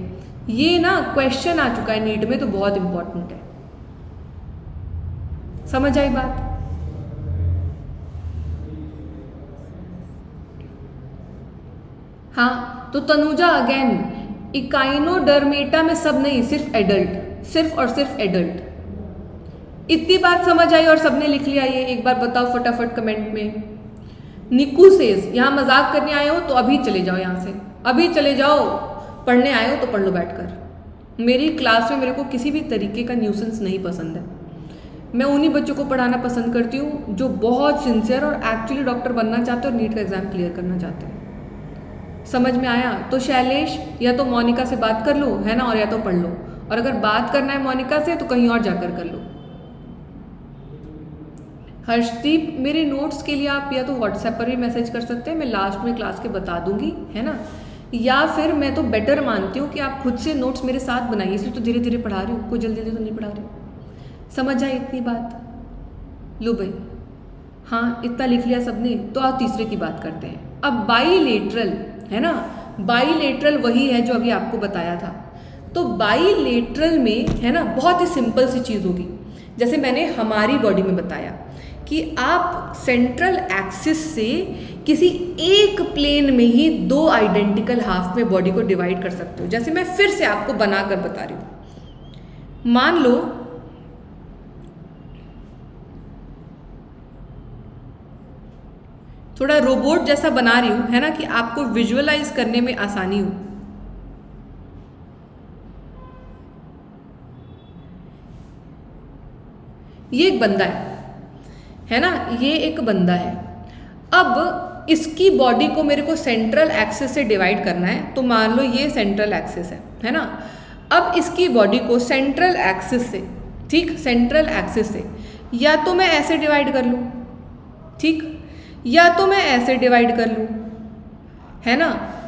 ये ना क्वेश्चन आ चुका है नीट में, तो बहुत इंपॉर्टेंट है। समझ आई बात? हाँ, तो तनुजा अगेन, इकाइनोडर्मेटा में सब नहीं, सिर्फ एडल्ट, सिर्फ और सिर्फ एडल्ट। इतनी बात समझ आई और सबने लिख लिया? ये एक बार बताओ फटाफट कमेंट में। निकू सेज, यहाँ मजाक करने आए हो तो अभी चले जाओ यहाँ से, अभी चले जाओ। पढ़ने आए हो तो पढ़ लो बैठकर। मेरी क्लास में मेरे को किसी भी तरीके का न्यूसेंस नहीं पसंद है। मैं उन्हीं बच्चों को पढ़ाना पसंद करती हूँ जो बहुत सिंसियर और एक्चुअली डॉक्टर बनना चाहते हैं और नीट का एग्ज़ाम क्लियर करना चाहते हैं। समझ में आया? तो शैलेश, या तो मोनिका से बात कर लो, है ना, और या तो पढ़ लो। और अगर बात करना है मोनिका से तो कहीं और जाकर कर लो। हर्षदीप, मेरे नोट्स के लिए आप या तो व्हाट्सएप पर भी मैसेज कर सकते हैं, मैं लास्ट में क्लास के बता दूंगी, है ना। या फिर मैं तो बेटर मानती हूँ कि आप खुद से नोट्स मेरे साथ बनाइए, इसलिए तो धीरे धीरे पढ़ा रही हूँ, कोई जल्दी जल्दी तो नहीं पढ़ा रही। समझ आई इतनी बात? लो भाई, हाँ, इतना लिख लिया सबने। तो आप तीसरे की बात करते हैं। अब बाईलेटरल, है ना, बाईलेटरल वही है जो अभी आपको बताया था। तो बाईलेटरल में, है ना, बहुत ही सिंपल सी चीज़ होगी, जैसे मैंने हमारी बॉडी में बताया कि आप सेंट्रल एक्सिस से किसी एक प्लेन में ही दो आइडेंटिकल हाफ में बॉडी को डिवाइड कर सकते हो। जैसे मैं फिर से आपको बनाकर बता रही हूँ, मान लो थोड़ा रोबोट जैसा बना रही हूँ, है ना, कि आपको विजुअलाइज करने में आसानी हो। ये एक बंदा है, है ना, ये एक बंदा है। अब इसकी बॉडी को मेरे को सेंट्रल एक्सिस से डिवाइड करना है, तो मान लो ये सेंट्रल एक्सिस है, है ना। अब इसकी बॉडी को सेंट्रल एक्सिस से, ठीक, सेंट्रल एक्सिस से या तो मैं ऐसे डिवाइड कर लूँ, ठीक, या तो मैं ऐसे डिवाइड कर लूँ, है ना,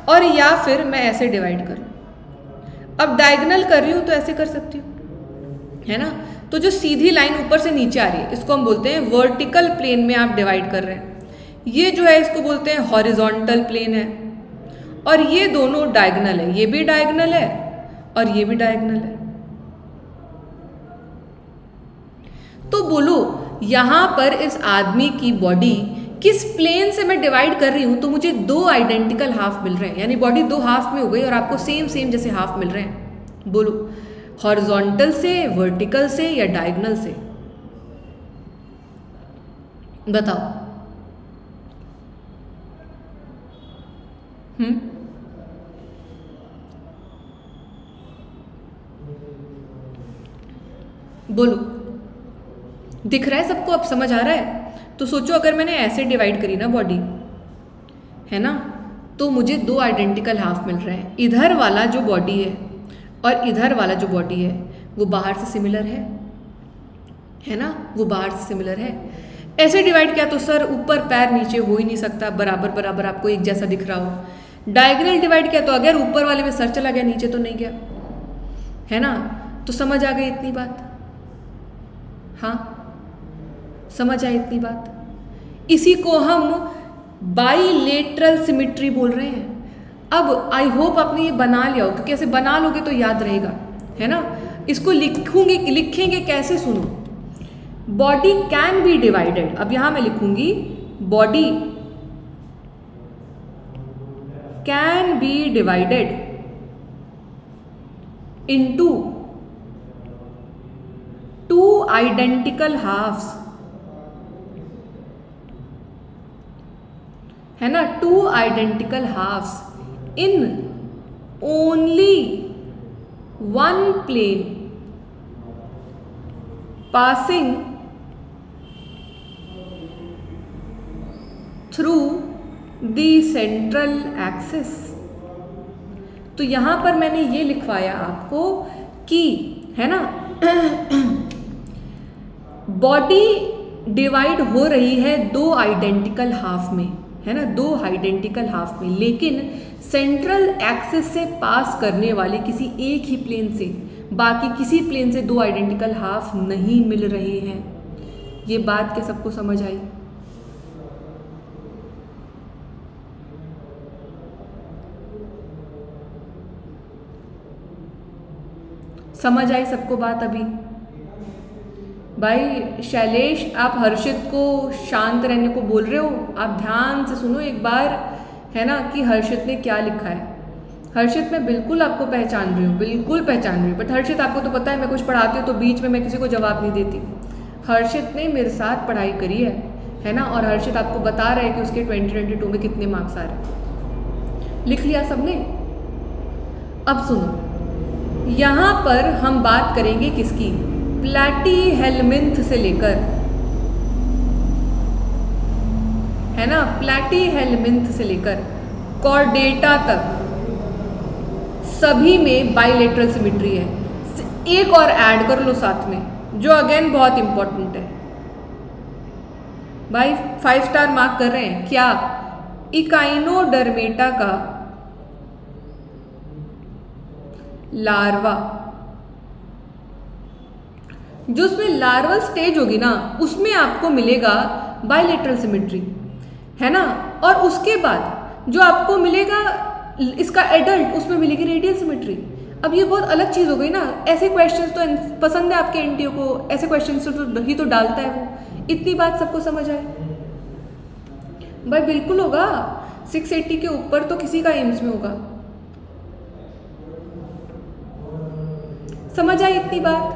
और या फिर मैं ऐसे डिवाइड कर लूँ। अब डायगोनल कर रही हूँ तो ऐसे कर सकती हूँ, है ना। तो जो सीधी लाइन ऊपर से नीचे आ रही है इसको हम बोलते हैं वर्टिकल प्लेन में आप डिवाइड कर रहे हैं। ये जो है इसको बोलते हैं हॉरिजॉन्टल प्लेन है, और ये दोनों डायगोनल है, ये भी डायगोनल है और ये भी डायगोनल है। तो बोलो यहाँ पर इस आदमी की बॉडी किस प्लेन से मैं डिवाइड कर रही हूँ तो मुझे दो आइडेंटिकल हाफ मिल रहे हैं, यानी बॉडी दो हाफ में हो गई और आपको सेम सेम जैसे हाफ मिल रहे हैं। बोलो हॉरिजॉन्टल से, वर्टिकल से या डायगोनल से, बताओ। बोलो दिख रहा है सबको, अब समझ आ रहा है? तो सोचो अगर मैंने ऐसे डिवाइड करी ना बॉडी, है ना, तो मुझे दो आइडेंटिकल हाफ मिल रहे हैं। इधर वाला जो बॉडी है और इधर वाला जो बॉडी है वो बाहर से सिमिलर है ना, वो बाहर से सिमिलर है। ऐसे डिवाइड किया तो सर ऊपर पैर नीचे हो ही नहीं सकता, बराबर बराबर आपको एक जैसा दिख रहा हो। डायगोनल डिवाइड किया तो अगर ऊपर वाले में सर चला गया नीचे तो नहीं गया, है ना। तो समझ आ गई इतनी बात? हाँ समझ आई इतनी बात। इसी को हम बाईलेटरल सिमेट्री बोल रहे हैं। अब आई होप आपने ये बना लिया हो, क्योंकि ऐसे बना लोगे तो याद रहेगा, है ना। इसको लिखेंगे कैसे, सुनो। बॉडी कैन बी डिवाइडेड, अब यहां मैं लिखूंगी body can be divided into two identical halves, है ना, two identical halves in only one plane passing through the central axis. तो यहाँ पर मैंने ये लिखवाया आपको कि, है ना, बॉडी डिवाइड हो रही है दो आइडेंटिकल हाफ में, है ना, दो आइडेंटिकल हाफ में, लेकिन सेंट्रल एक्सिस से पास करने वाले किसी एक ही प्लेन से, बाकी किसी प्लेन से दो आइडेंटिकल हाफ नहीं मिल रहे हैं। ये बात क्या सबको समझ आई? समझ आई सबको बात? अभी भाई शैलेश आप हर्षित को शांत रहने को बोल रहे हो, आप ध्यान से सुनो एक बार, है ना, कि हर्षित ने क्या लिखा है। हर्षित मैं बिल्कुल आपको पहचान रही हूँ, बिल्कुल पहचान रही हूँ, बट हर्षित आपको तो पता है मैं कुछ पढ़ाती हूँ तो बीच में मैं किसी को जवाब नहीं देती। हर्षित ने मेरे साथ पढ़ाई करी है ना, और हर्षित आपको बता रहा है कि उसके 2022 में कितने मार्क्स आ रहे हैं। लिख लिया सबने? अब सुनो, यहाँ पर हम बात करेंगे किसकी, प्लैटी हेलमिंथ से लेकर, है ना, प्लैटी हेलमिंथ से लेकर कॉर्डेटा तक सभी में बाइलेटरल सिमेट्री है। एक और ऐड कर लो साथ में, जो अगेन बहुत इंपॉर्टेंट है। भाई 5 स्टार मार्क कर रहे हैं क्या? इकाइनोडर्मेटा का लार्वा, जो उसमें लार्वल स्टेज होगी ना, उसमें आपको मिलेगा बाइलेटरल सिमेट्री, है ना, और उसके बाद जो आपको मिलेगा इसका एडल्ट, उसमें मिलेगी रेडियल सिमेट्री। अब ये बहुत अलग चीज़ हो गई ना। ऐसे क्वेश्चंस तो पसंद है आपके एनटीयू को, ऐसे क्वेश्चंस तो ही तो डालता है वो। इतनी बात सबको समझ आए? भाई बिल्कुल होगा, 680 के ऊपर तो किसी का एम्स में होगा। समझ आई इतनी बात?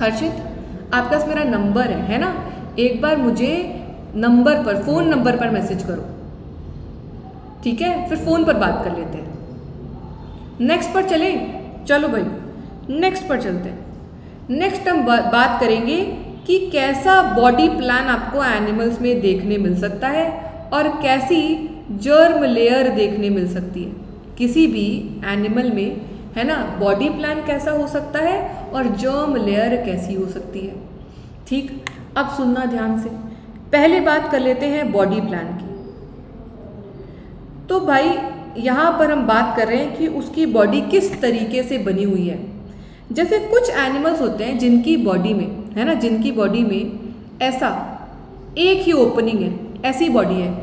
हर्षित आपका मेरा नंबर है ना, एक बार मुझे नंबर पर, फोन नंबर पर मैसेज करो, ठीक है, फिर फोन पर बात कर लेते हैं। नेक्स्ट पर चलें? चलो भाई नेक्स्ट पर चलते हैं। नेक्स्ट हम बात करेंगे कि कैसा बॉडी प्लान आपको एनिमल्स में देखने मिल सकता है और कैसी जर्म लेयर देखने मिल सकती है। किसी भी एनिमल में, है ना, बॉडी प्लान कैसा हो सकता है और जर्म लेयर कैसी हो सकती है। ठीक, अब सुनना ध्यान से। पहले बात कर लेते हैं बॉडी प्लान की। तो भाई यहाँ पर हम बात कर रहे हैं कि उसकी बॉडी किस तरीके से बनी हुई है। जैसे कुछ एनिमल्स होते हैं जिनकी बॉडी में, है ना, जिनकी बॉडी में ऐसा एक ही ओपनिंग है, ऐसी बॉडी है।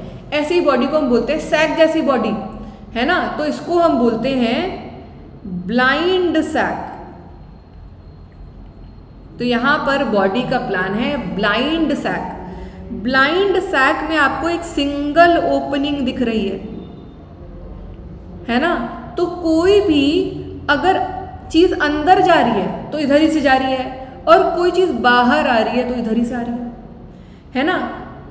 ऐसी बॉडी को हम बोलते हैं सैक जैसी बॉडी, है ना, तो इसको हम बोलते हैं ब्लाइंड सैक। तो यहाँ पर बॉडी का प्लान है ब्लाइंड सैक। ब्लाइंड सैक में आपको एक सिंगल ओपनिंग दिख रही है ना, तो कोई भी अगर चीज़ अंदर जा रही है तो इधर ही से जा रही है और कोई चीज़ बाहर आ रही है तो इधर ही से आ रही है ना।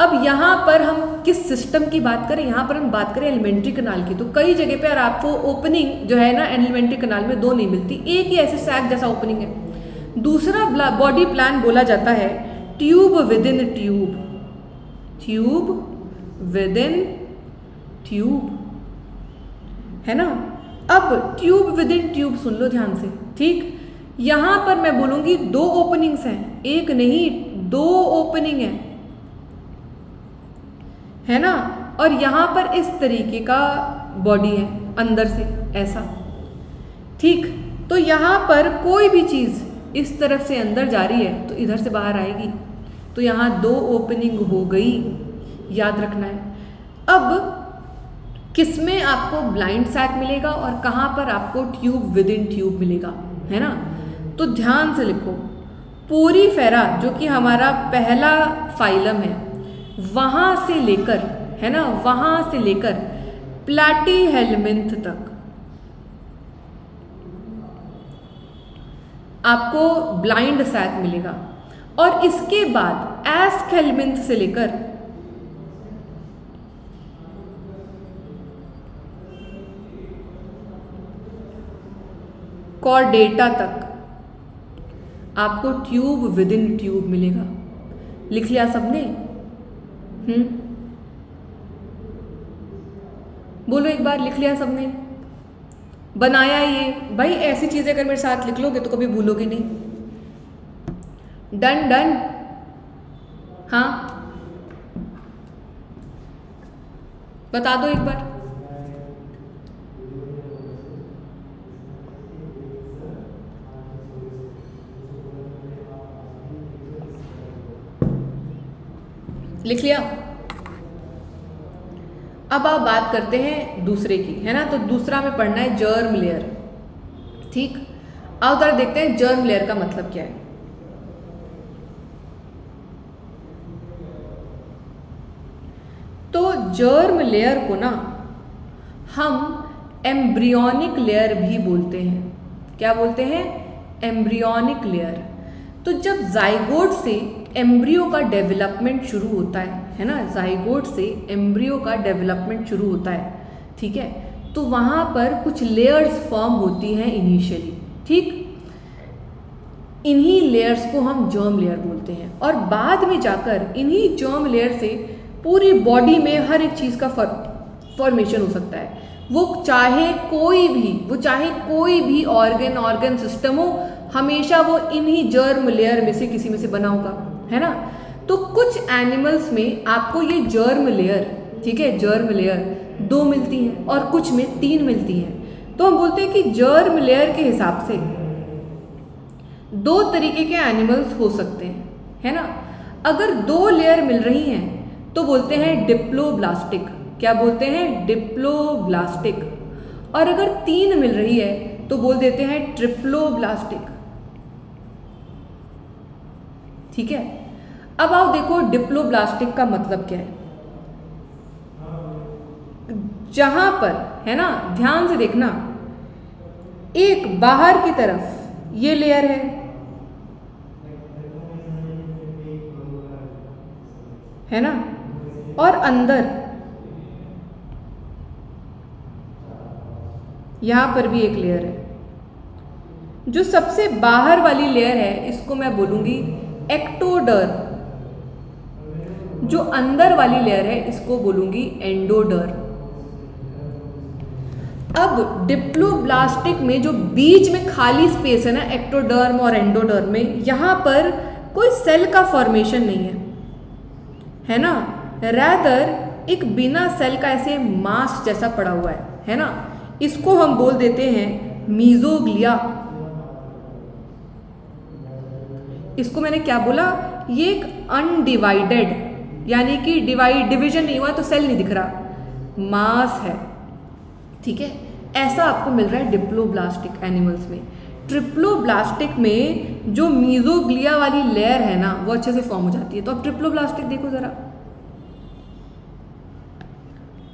अब यहाँ पर हम किस सिस्टम की बात करें, यहाँ पर हम बात करें एलिमेंट्री कनाल की। तो कई जगह पर आपको ओपनिंग जो है ना एलिमेंट्री कनाल में दो नहीं मिलती, एक ही ऐसे सैक जैसा ओपनिंग है। दूसरा बॉडी प्लान बोला जाता है tube within tube, tube within tube, है ना। अब ट्यूब विद इन ट्यूब सुन लो ध्यान से, ठीक। यहाँ पर मैं बोलूँगी दो ओपनिंग्स हैं, एक नहीं दो ओपनिंग है ना। और यहाँ पर इस तरीके का बॉडी है अंदर से ऐसा, ठीक। तो यहाँ पर कोई भी चीज़ इस तरफ से अंदर जा रही है तो इधर से बाहर आएगी, तो यहाँ दो ओपनिंग हो गई, याद रखना है। अब किसमें आपको ब्लाइंड सैक मिलेगा और कहाँ पर आपको ट्यूब विद इन ट्यूब मिलेगा, है ना। तो ध्यान से लिखो, पोरीफेरा जो कि हमारा पहला फाइलम है वहाँ से लेकर, है ना, वहाँ से लेकर प्लैटीहेल्मिन्थ तक आपको ब्लाइंड सैक मिलेगा। और इसके बाद एसकेल्मिन्थ से लेकर कॉर्डेटा तक आपको ट्यूब विद इन ट्यूब मिलेगा। लिख लिया सबने? बोलो एक बार, लिख लिया सबने? बनाया ये? भाई ऐसी चीजें अगर मेरे साथ लिख लोगे तो कभी भूलोगे नहीं। Done done? हाँ बता दो एक बार। लिख लिया? अब आप बात करते हैं दूसरे की, है ना। तो दूसरा में पढ़ना है जर्म लेयर, ठीक। आओ जरा देखते हैं जर्म लेयर का मतलब क्या है। तो जर्म लेयर को ना हम एम्ब्रियोनिक लेयर भी बोलते हैं। क्या बोलते हैं? Embryonic layer. तो जब जाइगोट से एम्ब्रियो का डेवलपमेंट शुरू होता है ना, जाइगोट से एम्ब्रियो का डेवलपमेंट शुरू होता है, ठीक है। तो वहाँ पर कुछ लेयर्स फॉर्म होती हैं इनिशियली, ठीक। इन्हीं लेयर्स को हम जर्म लेयर बोलते हैं। और बाद में जाकर इन्हीं जर्म लेयर से पूरी बॉडी में हर एक चीज़ का फॉर्मेशन हो सकता है। वो चाहे कोई भी ऑर्गन सिस्टम हो, हमेशा वो इन्हीं जर्म लेयर में से किसी में से बना होगा, है ना। तो कुछ एनिमल्स में आपको ये जर्म लेयर, ठीक है, जर्म लेयर दो मिलती हैं और कुछ में तीन मिलती हैं। तो हम बोलते हैं कि जर्म लेयर के हिसाब से दो तरीके के एनिमल्स हो सकते हैं, है ना। अगर दो लेयर मिल रही हैं तो बोलते हैं डिप्लोब्लास्टिक। क्या बोलते हैं? डिप्लोब्लास्टिक। और अगर तीन मिल रही है तो बोल देते हैं ट्रिप्लोब्लास्टिक, ठीक है। अब आओ देखो डिप्लोब्लास्टिक का मतलब क्या है। जहां पर, है ना, ध्यान से देखना, एक बाहर की तरफ ये लेयर है ना, और अंदर यहाँ पर भी एक लेयर है। जो सबसे बाहर वाली लेयर है इसको मैं बोलूँगी एक्टोडर्म, जो अंदर वाली लेयर है इसको बोलूँगी एंडोडर्म। अब डिप्लोब्लास्टिक में जो बीच में खाली स्पेस है ना, एक्टोडर्म और एंडोडर्म में, यहाँ पर कोई सेल का फॉर्मेशन नहीं है, है ना। रैदर एक बिना सेल का ऐसे मास जैसा पड़ा हुआ है ना, इसको हम बोल देते हैं मीजोग्लिया। इसको मैंने क्या बोला? ये एक अनडिवाइडेड, यानी कि डिवीजन नहीं हुआ तो सेल नहीं दिख रहा, मास है, ठीक है। ऐसा आपको मिल रहा है डिप्लोब्लास्टिक एनिमल्स में। ट्रिप्लोब्लास्टिक में जो मीजोग्लिया वाली लेयर है ना वो अच्छे से फॉर्म हो जाती है। तो अब ट्रिप्लोब्लास्टिक देखो ज़रा,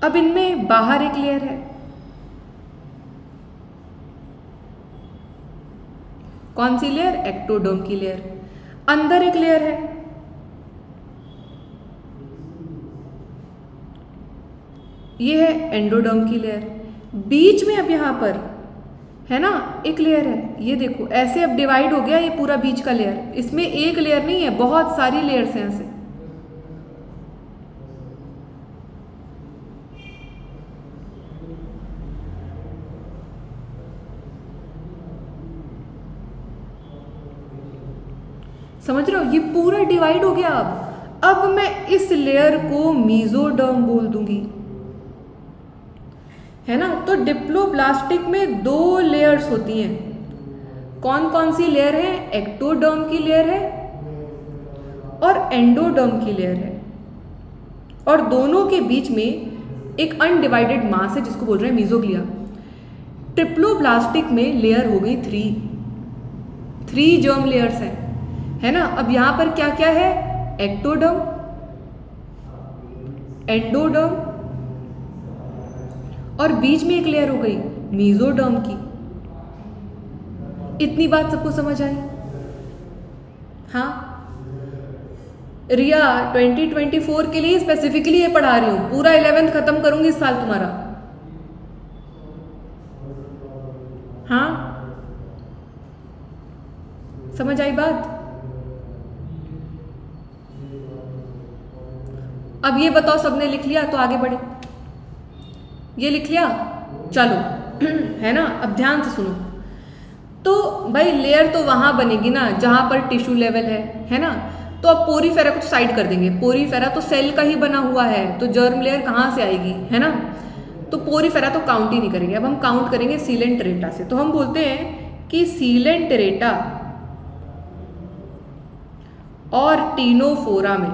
अब इनमें बाहर एक लेयर है, कौन सी लेयर? एक्टोडर्म की लेयर। अंदर एक लेयर है, ये है एंडोडर्म की लेयर। बीच में अब यहाँ पर है ना एक लेयर है, ये देखो ऐसे अब डिवाइड हो गया ये पूरा बीच का लेयर। इसमें एक लेयर नहीं है, बहुत सारी लेयर्स हैं ऐसे। समझ रहे हो, ये पूरा डिवाइड हो गया। अब मैं इस लेयर को मीजोडर्म बोल दूंगी, है ना। तो डिप्लोब्लास्टिक में दो लेयर्स होती हैं, कौन कौन सी लेयर है? एक्टोडर्म की लेयर है और एंडोडर्म की लेयर है, और दोनों के बीच में एक अनडिवाइडेड मास है जिसको बोल रहे हैं मीजोग्लिया। ट्रिप्लोब्लास्टिक में लेयर हो गई 3 जर्म लेयर्स हैं, है ना। अब यहाँ पर क्या क्या है? एक्टोडर्म, एंडोडर्म और बीच में एक लेयर हो गई मीजोडर्म की। इतनी बात सबको समझ आई? हाँ, रिया 2024 के लिए स्पेसिफिकली ये पढ़ा रही हूँ, पूरा 11th खत्म करूंगी इस साल तुम्हारा। हाँ, समझ आई बात? अब ये बताओ, सबने लिख लिया तो आगे बढ़े। ये लिख लिया, चलो, है ना। अब ध्यान से सुनो, तो भाई लेयर तो वहाँ बनेगी ना जहाँ पर टिश्यू लेवल है ना। तो अब पोरीफेरा को साइड कर देंगे, पोरीफेरा तो सेल का ही बना हुआ है, तो जर्म लेयर कहाँ से आएगी, है ना। तो पोरीफेरा तो काउंट ही नहीं करेंगे, अब हम काउंट करेंगे सीलेंटरेटा से। तो हम बोलते हैं कि सीलेंटरेटा और टीनोफोरा में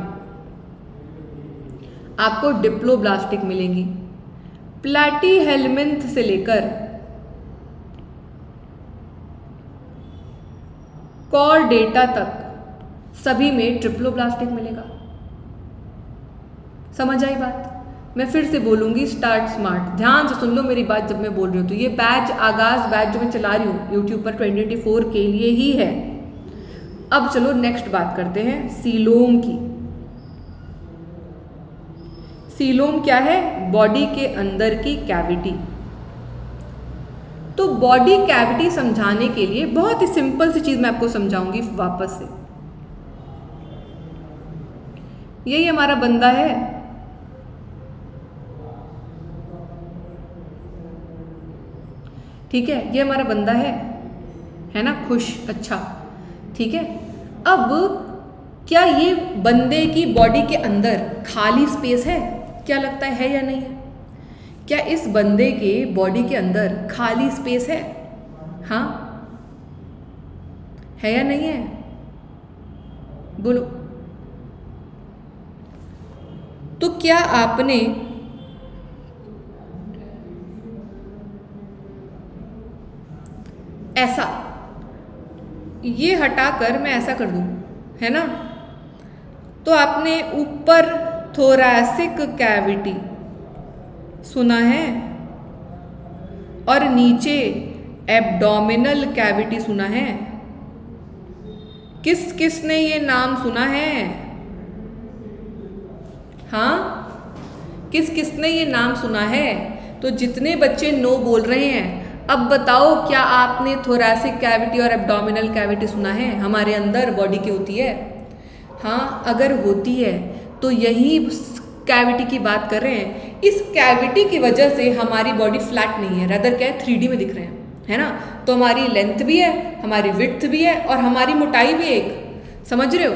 आपको डिप्लोब्लास्टिक मिलेंगी, प्लैटीहेल्मिन्थ से लेकर कॉर्डेटा तक सभी में ट्रिप्लोब्लास्टिक मिलेगा। समझ आई बात? मैं फिर से बोलूंगी, स्टार्ट स्मार्ट, ध्यान से सुन लो मेरी बात जब मैं बोल रही हूँ। तो ये बैच, आगाज बैच जो मैं चला रही हूँ यूट्यूब पर 2024 के लिए ही है। अब चलो नेक्स्ट बात करते हैं सीलोम की। सीलोम क्या है? बॉडी के अंदर की कैविटी। तो बॉडी कैविटी समझाने के लिए बहुत ही सिंपल सी चीज मैं आपको समझाऊंगी वापस से। यही हमारा बंदा है, ठीक है, ये हमारा बंदा है ना, खुश, अच्छा, ठीक है। अब क्या ये बंदे की बॉडी के अंदर खाली स्पेस है? क्या लगता है या नहीं है? क्या इस बंदे के बॉडी के अंदर खाली स्पेस है? हाँ, है या नहीं है? बोलो। तो क्या आपने ऐसा, ये हटाकर मैं ऐसा कर दूं, है ना, तो आपने ऊपर थोरैसिक कैविटी सुना है और नीचे एब्डोमिनल कैविटी सुना है। किस किस ने ये नाम सुना है? हाँ, किस किस ने ये नाम सुना है? तो जितने बच्चे नो बोल रहे हैं, अब बताओ क्या आपने थोरैसिक कैविटी और एब्डोमिनल कैविटी सुना है? हमारे अंदर बॉडी की होती है। हाँ, अगर होती है तो यही कैविटी की बात कर रहे हैं। इस कैविटी की वजह से हमारी बॉडी फ्लैट नहीं है, रदर क्या है, 3D में दिख रहे हैं, है ना। तो हमारी लेंथ भी है, हमारी विड्थ भी है और हमारी मोटाई भी एक, समझ रहे हो।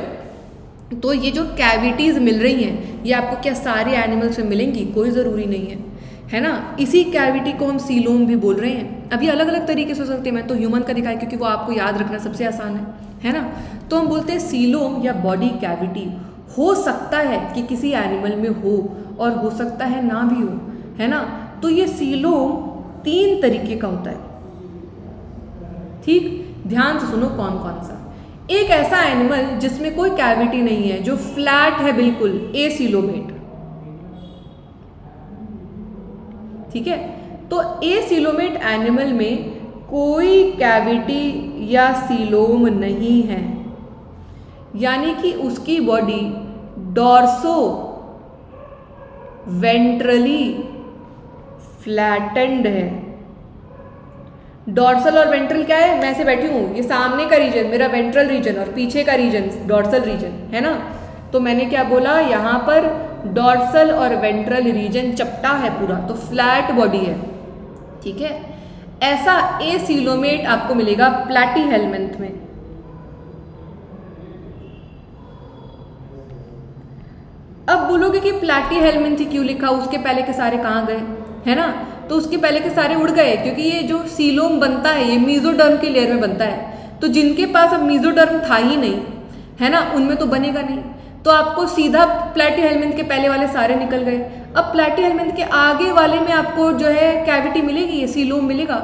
तो ये जो कैविटीज़ मिल रही हैं ये आपको क्या सारे एनिमल्स में मिलेंगी? कोई ज़रूरी नहीं है, है ना। इसी कैविटी को हम सीलोम भी बोल रहे हैं। अभी अलग अलग तरीके से हो सकते हैं, मैं तो ह्यूमन का दिखाया क्योंकि वो आपको याद रखना सबसे आसान है ना। तो हम बोलते हैं सीलोम या बॉडी कैविटी। हो सकता है कि किसी एनिमल में हो और हो सकता है ना भी हो, है ना। तो ये सीलोम 3 तरीके का होता है, ठीक। ध्यान से सुनो कौन कौन सा। एक ऐसा एनिमल जिसमें कोई कैविटी नहीं है, जो फ्लैट है बिल्कुल, ए सिलोमेट, ठीक है। तो ए सिलोमेट एनिमल में कोई कैविटी या सिलोम नहीं है, यानी कि उसकी बॉडी डॉर्सो वेंट्रली फ्लैटेंड है। डॉर्सल और वेंट्रल क्या है, मैं ऐसे बैठी हूँ, ये सामने का रीजन मेरा वेंट्रल रीजन और पीछे का रीजन डॉर्सल रीजन है ना। तो मैंने क्या बोला, यहाँ पर डॉर्सल और वेंट्रल रीजन चपटा है पूरा, तो फ्लैट बॉडी है, ठीक है। ऐसा ए सिलोमेट आपको मिलेगा प्लैटी हेलमेंथ में। अब बोलोगे कि प्लैटी हेलमेंथ क्यों लिखा, उसके पहले के सारे कहाँ गए, है ना। तो उसके पहले के सारे उड़ गए, क्योंकि ये जो सीलोम बनता है ये मीजोडर्म की लेयर में बनता है। तो जिनके पास अब मीजोडर्म था ही नहीं, है ना, उनमें तो बनेगा नहीं। तो आपको सीधा प्लैटी हेलमेंथ के पहले वाले सारे निकल गए। अब प्लैटी हेलमेंथ के आगे वाले में आपको जो है कैविटी मिलेगी, ये सीलोम मिलेगा।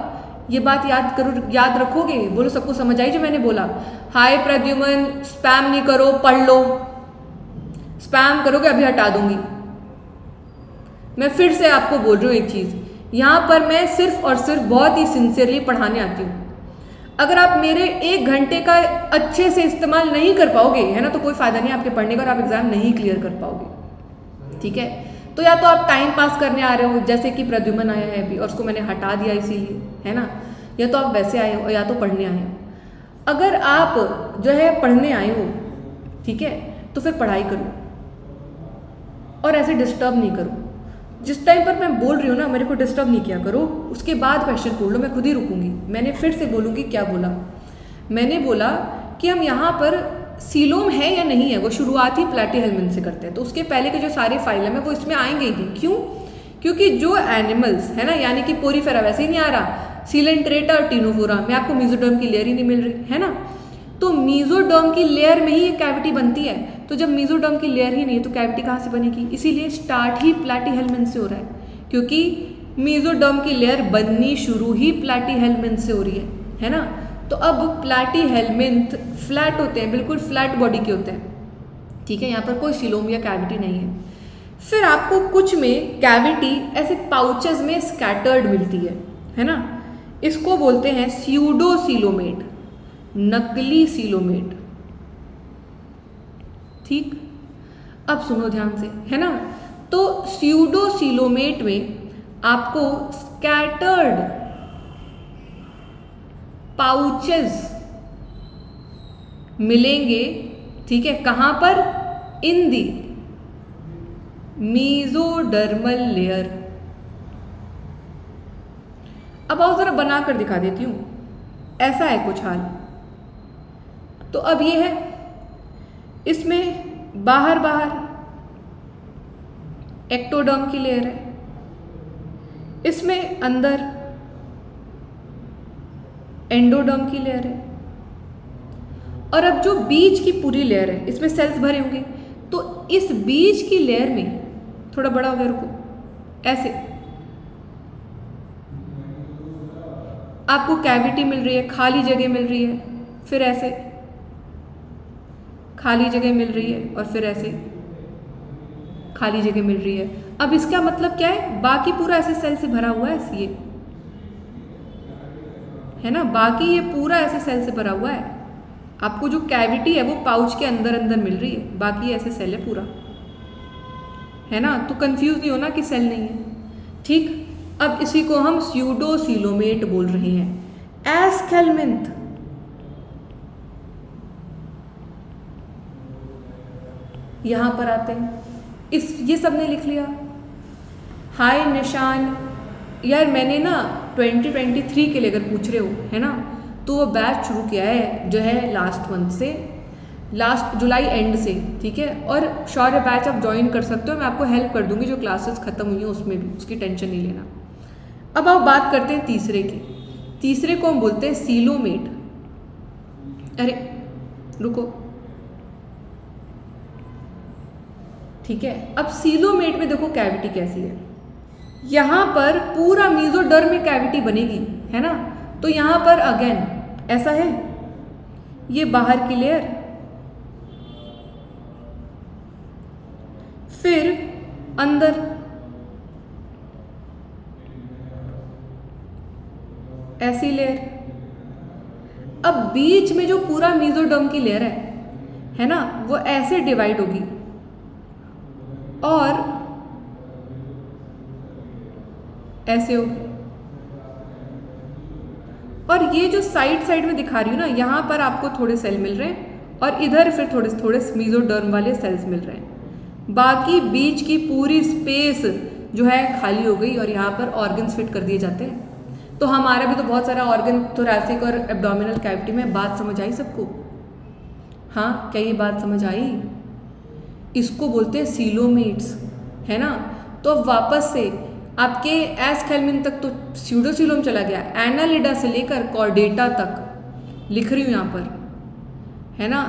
ये बात याद करो, याद रखोगे, बोलो सबको समझ आई जो मैंने बोला। हाय प्रद्युमन, स्पैम नहीं करो, पढ़ लो। स्पैम करोगे अभी हटा दूंगी। मैं फिर से आपको बोल रही हूँ एक चीज़, यहाँ पर मैं सिर्फ और सिर्फ बहुत ही सिंसियरली पढ़ाने आती हूँ। अगर आप मेरे एक घंटे का अच्छे से इस्तेमाल नहीं कर पाओगे, है ना, तो कोई फ़ायदा नहीं आपके पढ़ने का और आप एग्ज़ाम नहीं क्लियर कर पाओगे, ठीक है। तो या तो आप टाइम पास करने आ रहे हो, जैसे कि प्रद्युमन आया है अभी और उसको मैंने हटा दिया इसीलिए, है ना, या तो आप वैसे आए हो या तो पढ़ने आए हो। अगर आप जो है पढ़ने आए हो, ठीक है, तो फिर पढ़ाई करो और ऐसे डिस्टर्ब नहीं करो। जिस टाइम पर मैं बोल रही हूँ ना, मेरे को डिस्टर्ब नहीं किया करो। उसके बाद क्वेश्चन बोल लो, मैं खुद ही रुकूंगी। मैंने फिर से बोलूँगी क्या बोला। मैंने बोला कि हम यहाँ पर सीलोम है या नहीं है, वो शुरुआत ही प्लैटी हेलमेंथ से करते हैं। तो उसके पहले के जो सारे फाइलम है वो इसमें आएंगे ही नहीं। क्यों? क्योंकि जो एनिमल्स है ना, यानी कि पोरीफेरा वैसे ही नहीं आ रहा, सिलेंट्रेटा और टीनोफोरा में आपको मीजोडर्म की लेयर ही नहीं मिल रही, है ना। तो मीजोडर्म की लेयर में ही एक कैविटी बनती है। तो जब मीजोडर्म की लेयर ही नहीं है तो कैविटी कहाँ से बनेगी। इसीलिए स्टार्ट ही प्लैटी हेलमेंथ से हो रहा है, क्योंकि मीजोडर्म की लेयर बननी शुरू ही प्लैटी हेलमेंथ से हो रही है ना। तो अब प्लैटी हेलमेंथ फ्लैट होते हैं, बिल्कुल फ्लैट बॉडी के होते हैं, ठीक है। यहाँ पर कोई सिलोम या कैविटी नहीं है। फिर आपको कुछ में कैविटी ऐसे पाउचेज में स्कैटर्ड मिलती है ना। इसको बोलते हैं स्यूडो सिलोमेट, नकली सिलोमेट, ठीक। अब सुनो ध्यान से, है ना। तो स्यूडो सिलोमेट में आपको स्कैटर्ड पाउचेस मिलेंगे, ठीक है। कहाँ पर? In the mesodermal layer. अब और जरा बना कर दिखा देती हूँ, ऐसा है कुछ हाल। तो अब ये है, इसमें बाहर बाहर एक्टोडर्म की लेयर है, इसमें अंदर एंडोडर्म की लेयर है, और अब जो बीच की पूरी लेयर है इसमें सेल्स भरे होंगे। तो इस बीच की लेयर में, थोड़ा बड़ा हो गया रुको, ऐसे आपको कैविटी मिल रही है, खाली जगह मिल रही है, फिर ऐसे खाली जगह मिल रही है, और फिर ऐसे खाली जगह मिल रही है। अब इसका मतलब क्या है, बाकी पूरा ऐसे सेल से भरा हुआ है, ये है ना, बाकी ये पूरा ऐसे सेल से भरा हुआ है। आपको जो कैविटी है वो पाउच के अंदर अंदर मिल रही है, बाकी ऐसे सेल है पूरा, है ना। तो कंफ्यूज नहीं होना कि सेल नहीं है, ठीक। अब इसी को हम स्यूडो सिलोमेट बोल रहे हैं। एस्केलमेंथ, यहाँ पर आते हैं। इस ये सब ने लिख लिया। हाय निशान, यार मैंने ना 2023 के लिए अगर पूछ रहे हो, है ना, तो वो बैच शुरू किया है जो है लास्ट मंथ से, लास्ट जुलाई एंड से, ठीक है। और शौर्य बैच आप ज्वाइन कर सकते हो, मैं आपको हेल्प कर दूंगी जो क्लासेस ख़त्म हुई हैं उसमें भी, उसकी टेंशन नहीं लेना। अब आप बात करते हैं तीसरे की। तीसरे को हम बोलते हैं सिलोमेट, अरे रुको, ठीक है। अब सिलोमेट में देखो कैविटी कैसी है। यहाँ पर पूरा मीजोडर्म में कैविटी बनेगी, है ना। तो यहाँ पर अगेन ऐसा है, ये बाहर की लेयर, फिर अंदर। ऐसी लेयर। अब बीच में जो पूरा मेसोडर्म की लेयर है ना, वो ऐसे डिवाइड होगी और ऐसे होगी। और ये जो साइड साइड में दिखा रही हूँ ना, यहाँ पर आपको थोड़े सेल मिल रहे हैं और इधर फिर थोड़े थोड़े मेसोडर्म वाले सेल्स मिल रहे हैं। बाकी बीच की पूरी स्पेस जो है खाली हो गई और यहाँ पर ऑर्गन्स फिट कर दिए जाते हैं। तो हमारा भी तो बहुत सारा ऑर्गन थोरैसिक और एब्डोमिनल कैविटी में। बात समझ आई सबको? हाँ, क्या ये बात समझ आई? इसको बोलते हैं सीलोमेट्स, है ना। तो अब वापस से आपके एसकेल्मिन तक तो स्यूडोसीलोम चला गया, एनालिडा से लेकर कॉर्डेटा तक लिख रही हूँ यहाँ पर, है ना।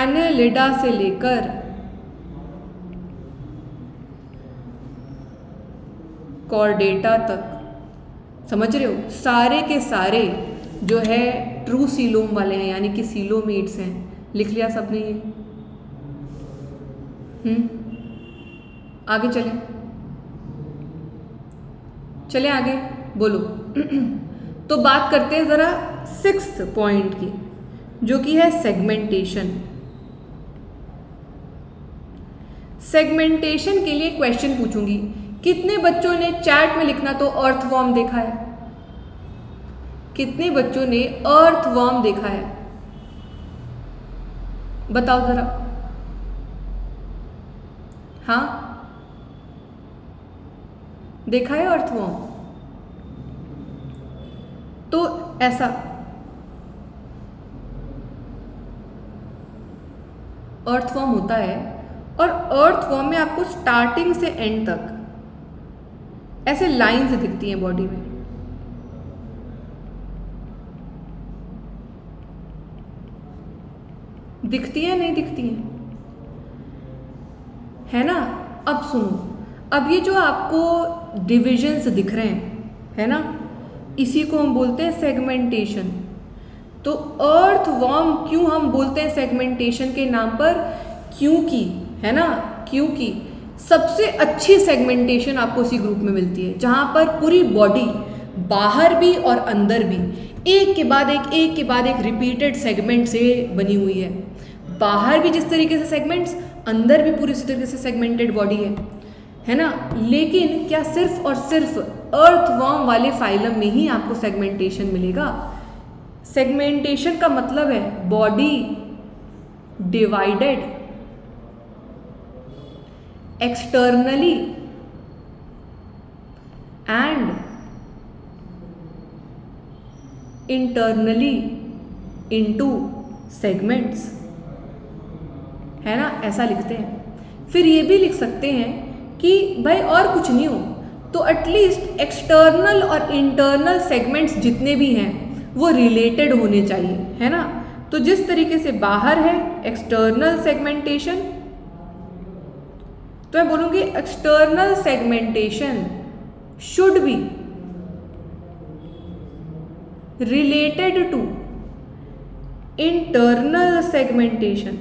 एनालिडा से लेकर कॉर्डेटा तक, समझ रहे हो, सारे के सारे जो है ट्रू सीलोम वाले हैं, यानी कि सीलोमेट्स हैं। लिख लिया सबने ये? आगे चलें, चलें आगे, बोलो। तो बात करते हैं ज़रा 6th पॉइंट की, जो कि है सेगमेंटेशन। सेगमेंटेशन के लिए क्वेश्चन पूछूंगी, कितने बच्चों ने चैट में लिखना तो अर्थवॉर्म देखा है? कितने बच्चों ने अर्थवॉर्म देखा है? बताओ जरा। हाँ, देखा है अर्थवॉर्म। तो ऐसा अर्थवॉर्म होता है, और अर्थवॉर्म में आपको स्टार्टिंग से एंड तक ऐसे लाइंस दिखती हैं बॉडी में। दिखती हैं, नहीं दिखती हैं, है ना। अब सुनो, अब ये जो आपको डिविजन्स दिख रहे हैं, है ना, इसी को हम बोलते हैं सेगमेंटेशन। तो अर्थवॉर्म क्यों हम बोलते हैं सेगमेंटेशन के नाम पर? क्योंकि, है ना, क्योंकि सबसे अच्छी सेगमेंटेशन आपको इसी ग्रुप में मिलती है, जहाँ पर पूरी बॉडी बाहर भी और अंदर भी एक के बाद एक रिपीटेड सेगमेंट से बनी हुई है। बाहर भी जिस तरीके से सेगमेंट्स, अंदर भी पूरी उसी तरीके से सेगमेंटेड बॉडी है, है ना। लेकिन क्या सिर्फ और सिर्फ अर्थवॉर्म वाले फाइलम में ही आपको सेगमेंटेशन मिलेगा? सेगमेंटेशन का मतलब है body divided externally and internally into segments, है ना, ऐसा लिखते हैं। फिर ये भी लिख सकते हैं कि भाई और कुछ नहीं हो तो एटलीस्ट एक्सटर्नल और इंटरनल सेगमेंट्स जितने भी हैं वो रिलेटेड होने चाहिए, है ना। तो जिस तरीके से बाहर है एक्सटर्नल सेगमेंटेशन, तो मैं बोलूँगी external segmentation should be related to internal segmentation.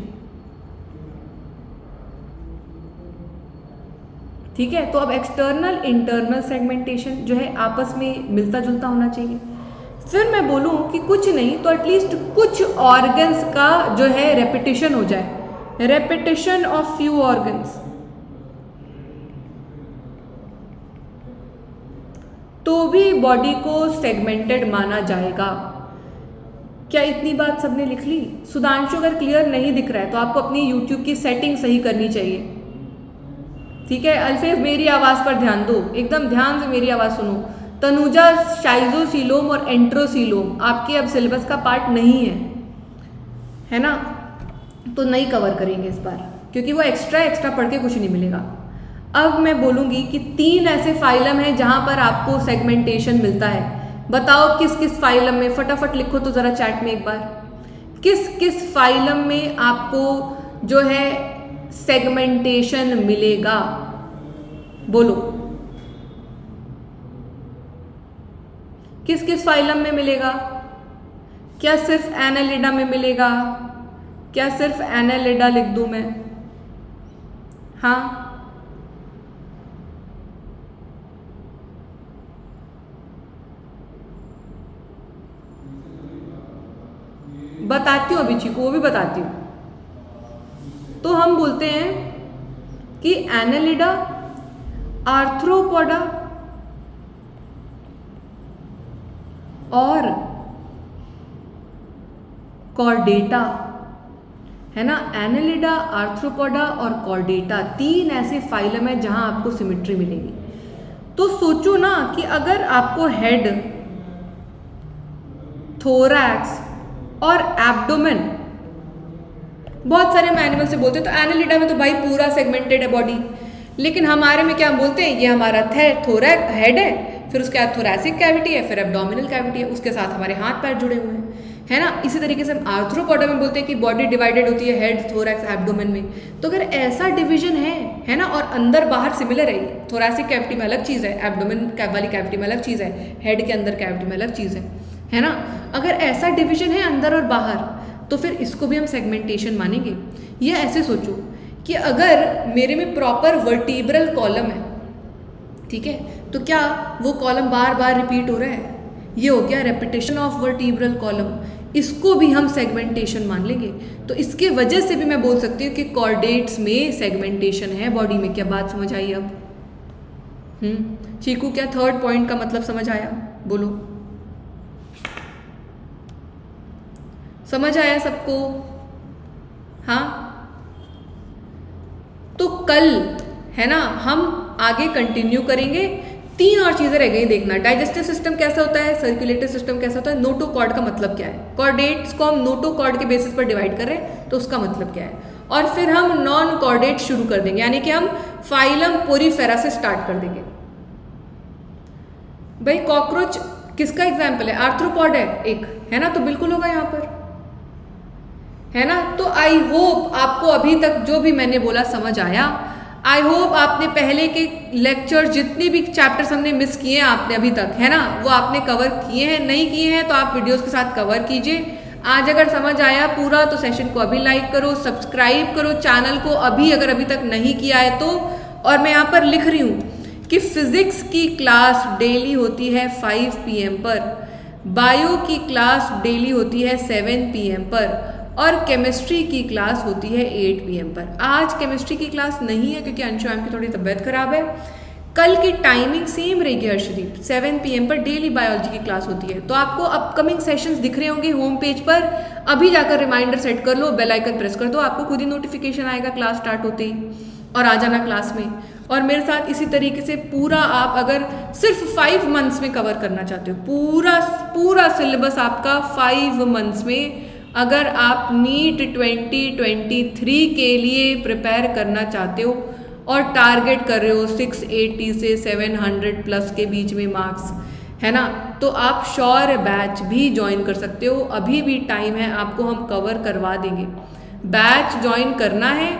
ठीक है, तो अब एक्सटर्नल इंटरनल सेगमेंटेशन जो है आपस में मिलता जुलता होना चाहिए। फिर मैं बोलूँ कि कुछ नहीं तो एटलीस्ट कुछ ऑर्गन्स का जो है रेपिटेशन हो जाए, रेपिटेशन ऑफ फ्यू ऑर्गन्स। तो भी बॉडी को सेगमेंटेड माना जाएगा। क्या इतनी बात सबने लिख ली? सुधांशु, अगर क्लियर नहीं दिख रहा है तो आपको अपनी YouTube की सेटिंग सही करनी चाहिए, ठीक है। अल्फेज, मेरी आवाज़ पर ध्यान दो, एकदम ध्यान से मेरी आवाज़ सुनो। तनुजा, शाइजोसीलोम और एंट्रोसीलोम आपके अब सिलेबस का पार्ट नहीं है, है ना, तो नहीं कवर करेंगे इस बार, क्योंकि वो एक्स्ट्रा पढ़ के कुछ नहीं मिलेगा। अब मैं बोलूँगी कि 3 ऐसे फाइलम हैं जहाँ पर आपको सेगमेंटेशन मिलता है। बताओ किस किस फाइलम में, फटाफट लिखो तो ज़रा चैट में एक बार, किस किस फाइलम में आपको जो है सेगमेंटेशन मिलेगा, बोलो। किस किस फाइलम में मिलेगा? क्या सिर्फ एनालिडा में मिलेगा? क्या सिर्फ एनालिडा लिख दूं मैं? हाँ, बताती हूँ अभी चीकू, वो भी बताती हूँ। तो हम बोलते हैं कि एनालिडा, आर्थ्रोपोडा और कॉर्डेटा, है ना। एनालिडा, आर्थ्रोपोडा और कॉर्डेटा, तीन ऐसे फाइलम है जहां आपको सिमेट्री मिलेगी। तो सोचो ना कि अगर आपको हेड, थोरैक्स और एब्डोमेन, बहुत सारे हम एनिमल से बोलते हैं, तो एनालिडा में तो भाई पूरा सेगमेंटेड है बॉडी। लेकिन हमारे में क्या हम बोलते हैं, ये हमारा थोरैक्स हेड है, फिर उसके बाद थोरैसिक कैविटी है, फिर एब्डोमिनल कैविटी है, उसके साथ हमारे हाथ पैर जुड़े हुए हैं, है ना। इसी तरीके से हम आर्थ्रोपोडा में बोलते हैं कि बॉडी डिवाइडेड होती है हेड, थोरैक्स, एब्डोमेन में। तो अगर ऐसा डिवीजन है, है ना, और अंदर बाहर सिमिलर है, थोरैसिक कैविटी में अलग चीज़ है, एब्डोमेन वाली कैविटी में अलग चीज़ है, हेड के अंदर कैविटी में अलग चीज़ है ना। अगर ऐसा डिवीजन है अंदर और बाहर, तो फिर इसको भी हम सेगमेंटेशन मानेंगे। या ऐसे सोचो कि अगर मेरे में प्रॉपर वर्टीब्रल कॉलम है, ठीक है, तो क्या वो कॉलम बार बार रिपीट हो रहा है? ये हो गया रेपिटेशन ऑफ वर्टीब्रल कॉलम, इसको भी हम सेगमेंटेशन मान लेंगे। तो इसके वजह से भी मैं बोल सकती हूँ कि कॉर्डेट्स में सेगमेंटेशन है बॉडी में। क्या बात समझ आई अब? चीकू, क्या थर्ड पॉइंट का मतलब समझ आया? बोलो, समझ आया सबको? हाँ, तो कल, है ना, हम आगे कंटिन्यू करेंगे। तीन और चीज़ें रह गई देखना, डाइजेस्टिव सिस्टम कैसा होता है, सर्कुलेटरी सिस्टम कैसा होता है, नोटोकॉर्ड का मतलब क्या है, कॉर्डेट्स को हम नोटोकॉर्ड के बेसिस पर डिवाइड कर रहे हैं तो उसका मतलब क्या है, और फिर हम नॉन कॉर्डेट शुरू कर देंगे, यानी कि हम फाइलम पोरीफेरा से स्टार्ट कर देंगे। भाई कॉकरोच किसका एग्जाम्पल है? आर्थ्रोपॉड है एक, है ना, तो बिल्कुल होगा यहाँ पर, है ना। तो आई होप आपको अभी तक जो भी मैंने बोला समझ आया। आई होप आपने पहले के लेक्चर जितने भी चैप्टर्स हमने मिस किए हैं आपने अभी तक, है ना, वो आपने कवर किए हैं। नहीं किए हैं तो आप वीडियोस के साथ कवर कीजिए। आज अगर समझ आया पूरा तो सेशन को अभी लाइक करो, सब्सक्राइब करो चैनल को अभी, अगर अभी तक नहीं किया है तो। और मैं यहाँ पर लिख रही हूँ कि फिज़िक्स की क्लास डेली होती है 5 PM पर, बायो की क्लास डेली होती है 7 PM पर, और केमिस्ट्री की क्लास होती है 8 PM पर। आज केमिस्ट्री की क्लास नहीं है क्योंकि अनशु एम की थोड़ी तबीयत ख़राब है। कल की टाइमिंग सेम रहेगी हर्षदीप, 7 PM पर डेली बायोलॉजी की क्लास होती है। तो आपको अपकमिंग सेशंस दिख रहे होंगे होम पेज पर, अभी जाकर रिमाइंडर सेट कर लो, बेल आइकन प्रेस कर दो, आपको खुद ही नोटिफिकेशन आएगा क्लास स्टार्ट होते ही, और आ जाना क्लास में। और मेरे साथ इसी तरीके से पूरा आप अगर सिर्फ 5 मंथ्स में कवर करना चाहते हो, पूरा सिलेबस आपका 5 मंथ्स में, अगर आप नीट 2023 के लिए प्रिपेयर करना चाहते हो और टारगेट कर रहे हो 680 से 700 प्लस के बीच में मार्क्स, है ना, तो आप शौर्य बैच भी ज्वाइन कर सकते हो। अभी भी टाइम है, आपको हम कवर करवा देंगे। बैच ज्वाइन करना है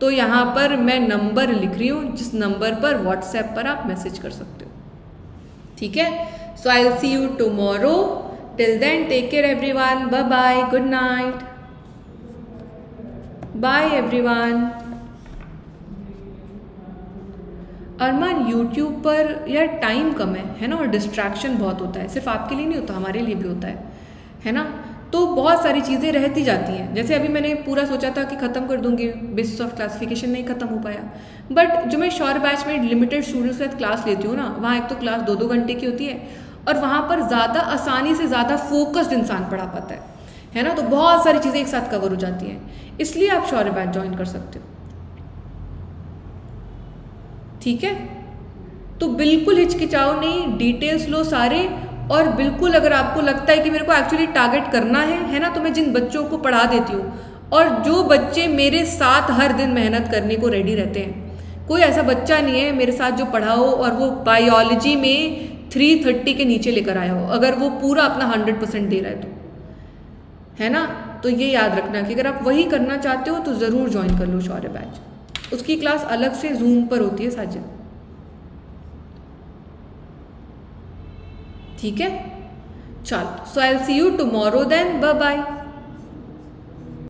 तो यहाँ पर मैं नंबर लिख रही हूँ, जिस नंबर पर व्हाट्सएप पर आप मैसेज कर सकते हो, ठीक है। So I will see you tomorrow. Till then, take care everyone. Bye bye. Good night. Bye everyone. Armaan, YouTube पर यार टाइम कम है ना, और डिस्ट्रैक्शन बहुत होता है। सिर्फ आपके लिए नहीं होता, हमारे लिए भी होता है ना। तो बहुत सारी चीज़ें रहती जाती हैं। जैसे अभी मैंने पूरा सोचा था कि ख़त्म कर दूंगी, बेसिस ऑफ क्लासिफिकेशन नहीं ख़त्म हो पाया। बट जो मैं शॉर्ट बैच में लिमिटेड स्टूडेंट्स के साथ क्लास लेती हूँ ना, वहाँ एक तो क्लास 2-2 घंटे की होती है, और वहाँ पर ज़्यादा आसानी से ज़्यादा फोकस्ड इंसान पढ़ा पाता है ना। तो बहुत सारी चीज़ें एक साथ कवर हो जाती हैं, इसलिए आप शौर्य बैच ज्वाइन कर सकते हो, ठीक है। तो बिल्कुल हिचकिचाओ नहीं, डिटेल्स लो सारे। और बिल्कुल अगर आपको लगता है कि मेरे को एक्चुअली टारगेट करना है ना, तो मैं जिन बच्चों को पढ़ा देती हूँ और जो बच्चे मेरे साथ हर दिन मेहनत करने को रेडी रहते हैं, कोई ऐसा बच्चा नहीं है मेरे साथ जो पढ़ा हो और वो बायोलॉजी में 330 के नीचे लेकर आया हो, अगर वो पूरा अपना 100% दे रहा है तो, है ना। तो ये याद रखना कि अगर आप वही करना चाहते हो तो ज़रूर ज्वाइन कर लो शौर्य बैच। उसकी क्लास अलग से जूम पर होती है साजिद, ठीक है। चल, so I will see you tomorrow then, bye bye.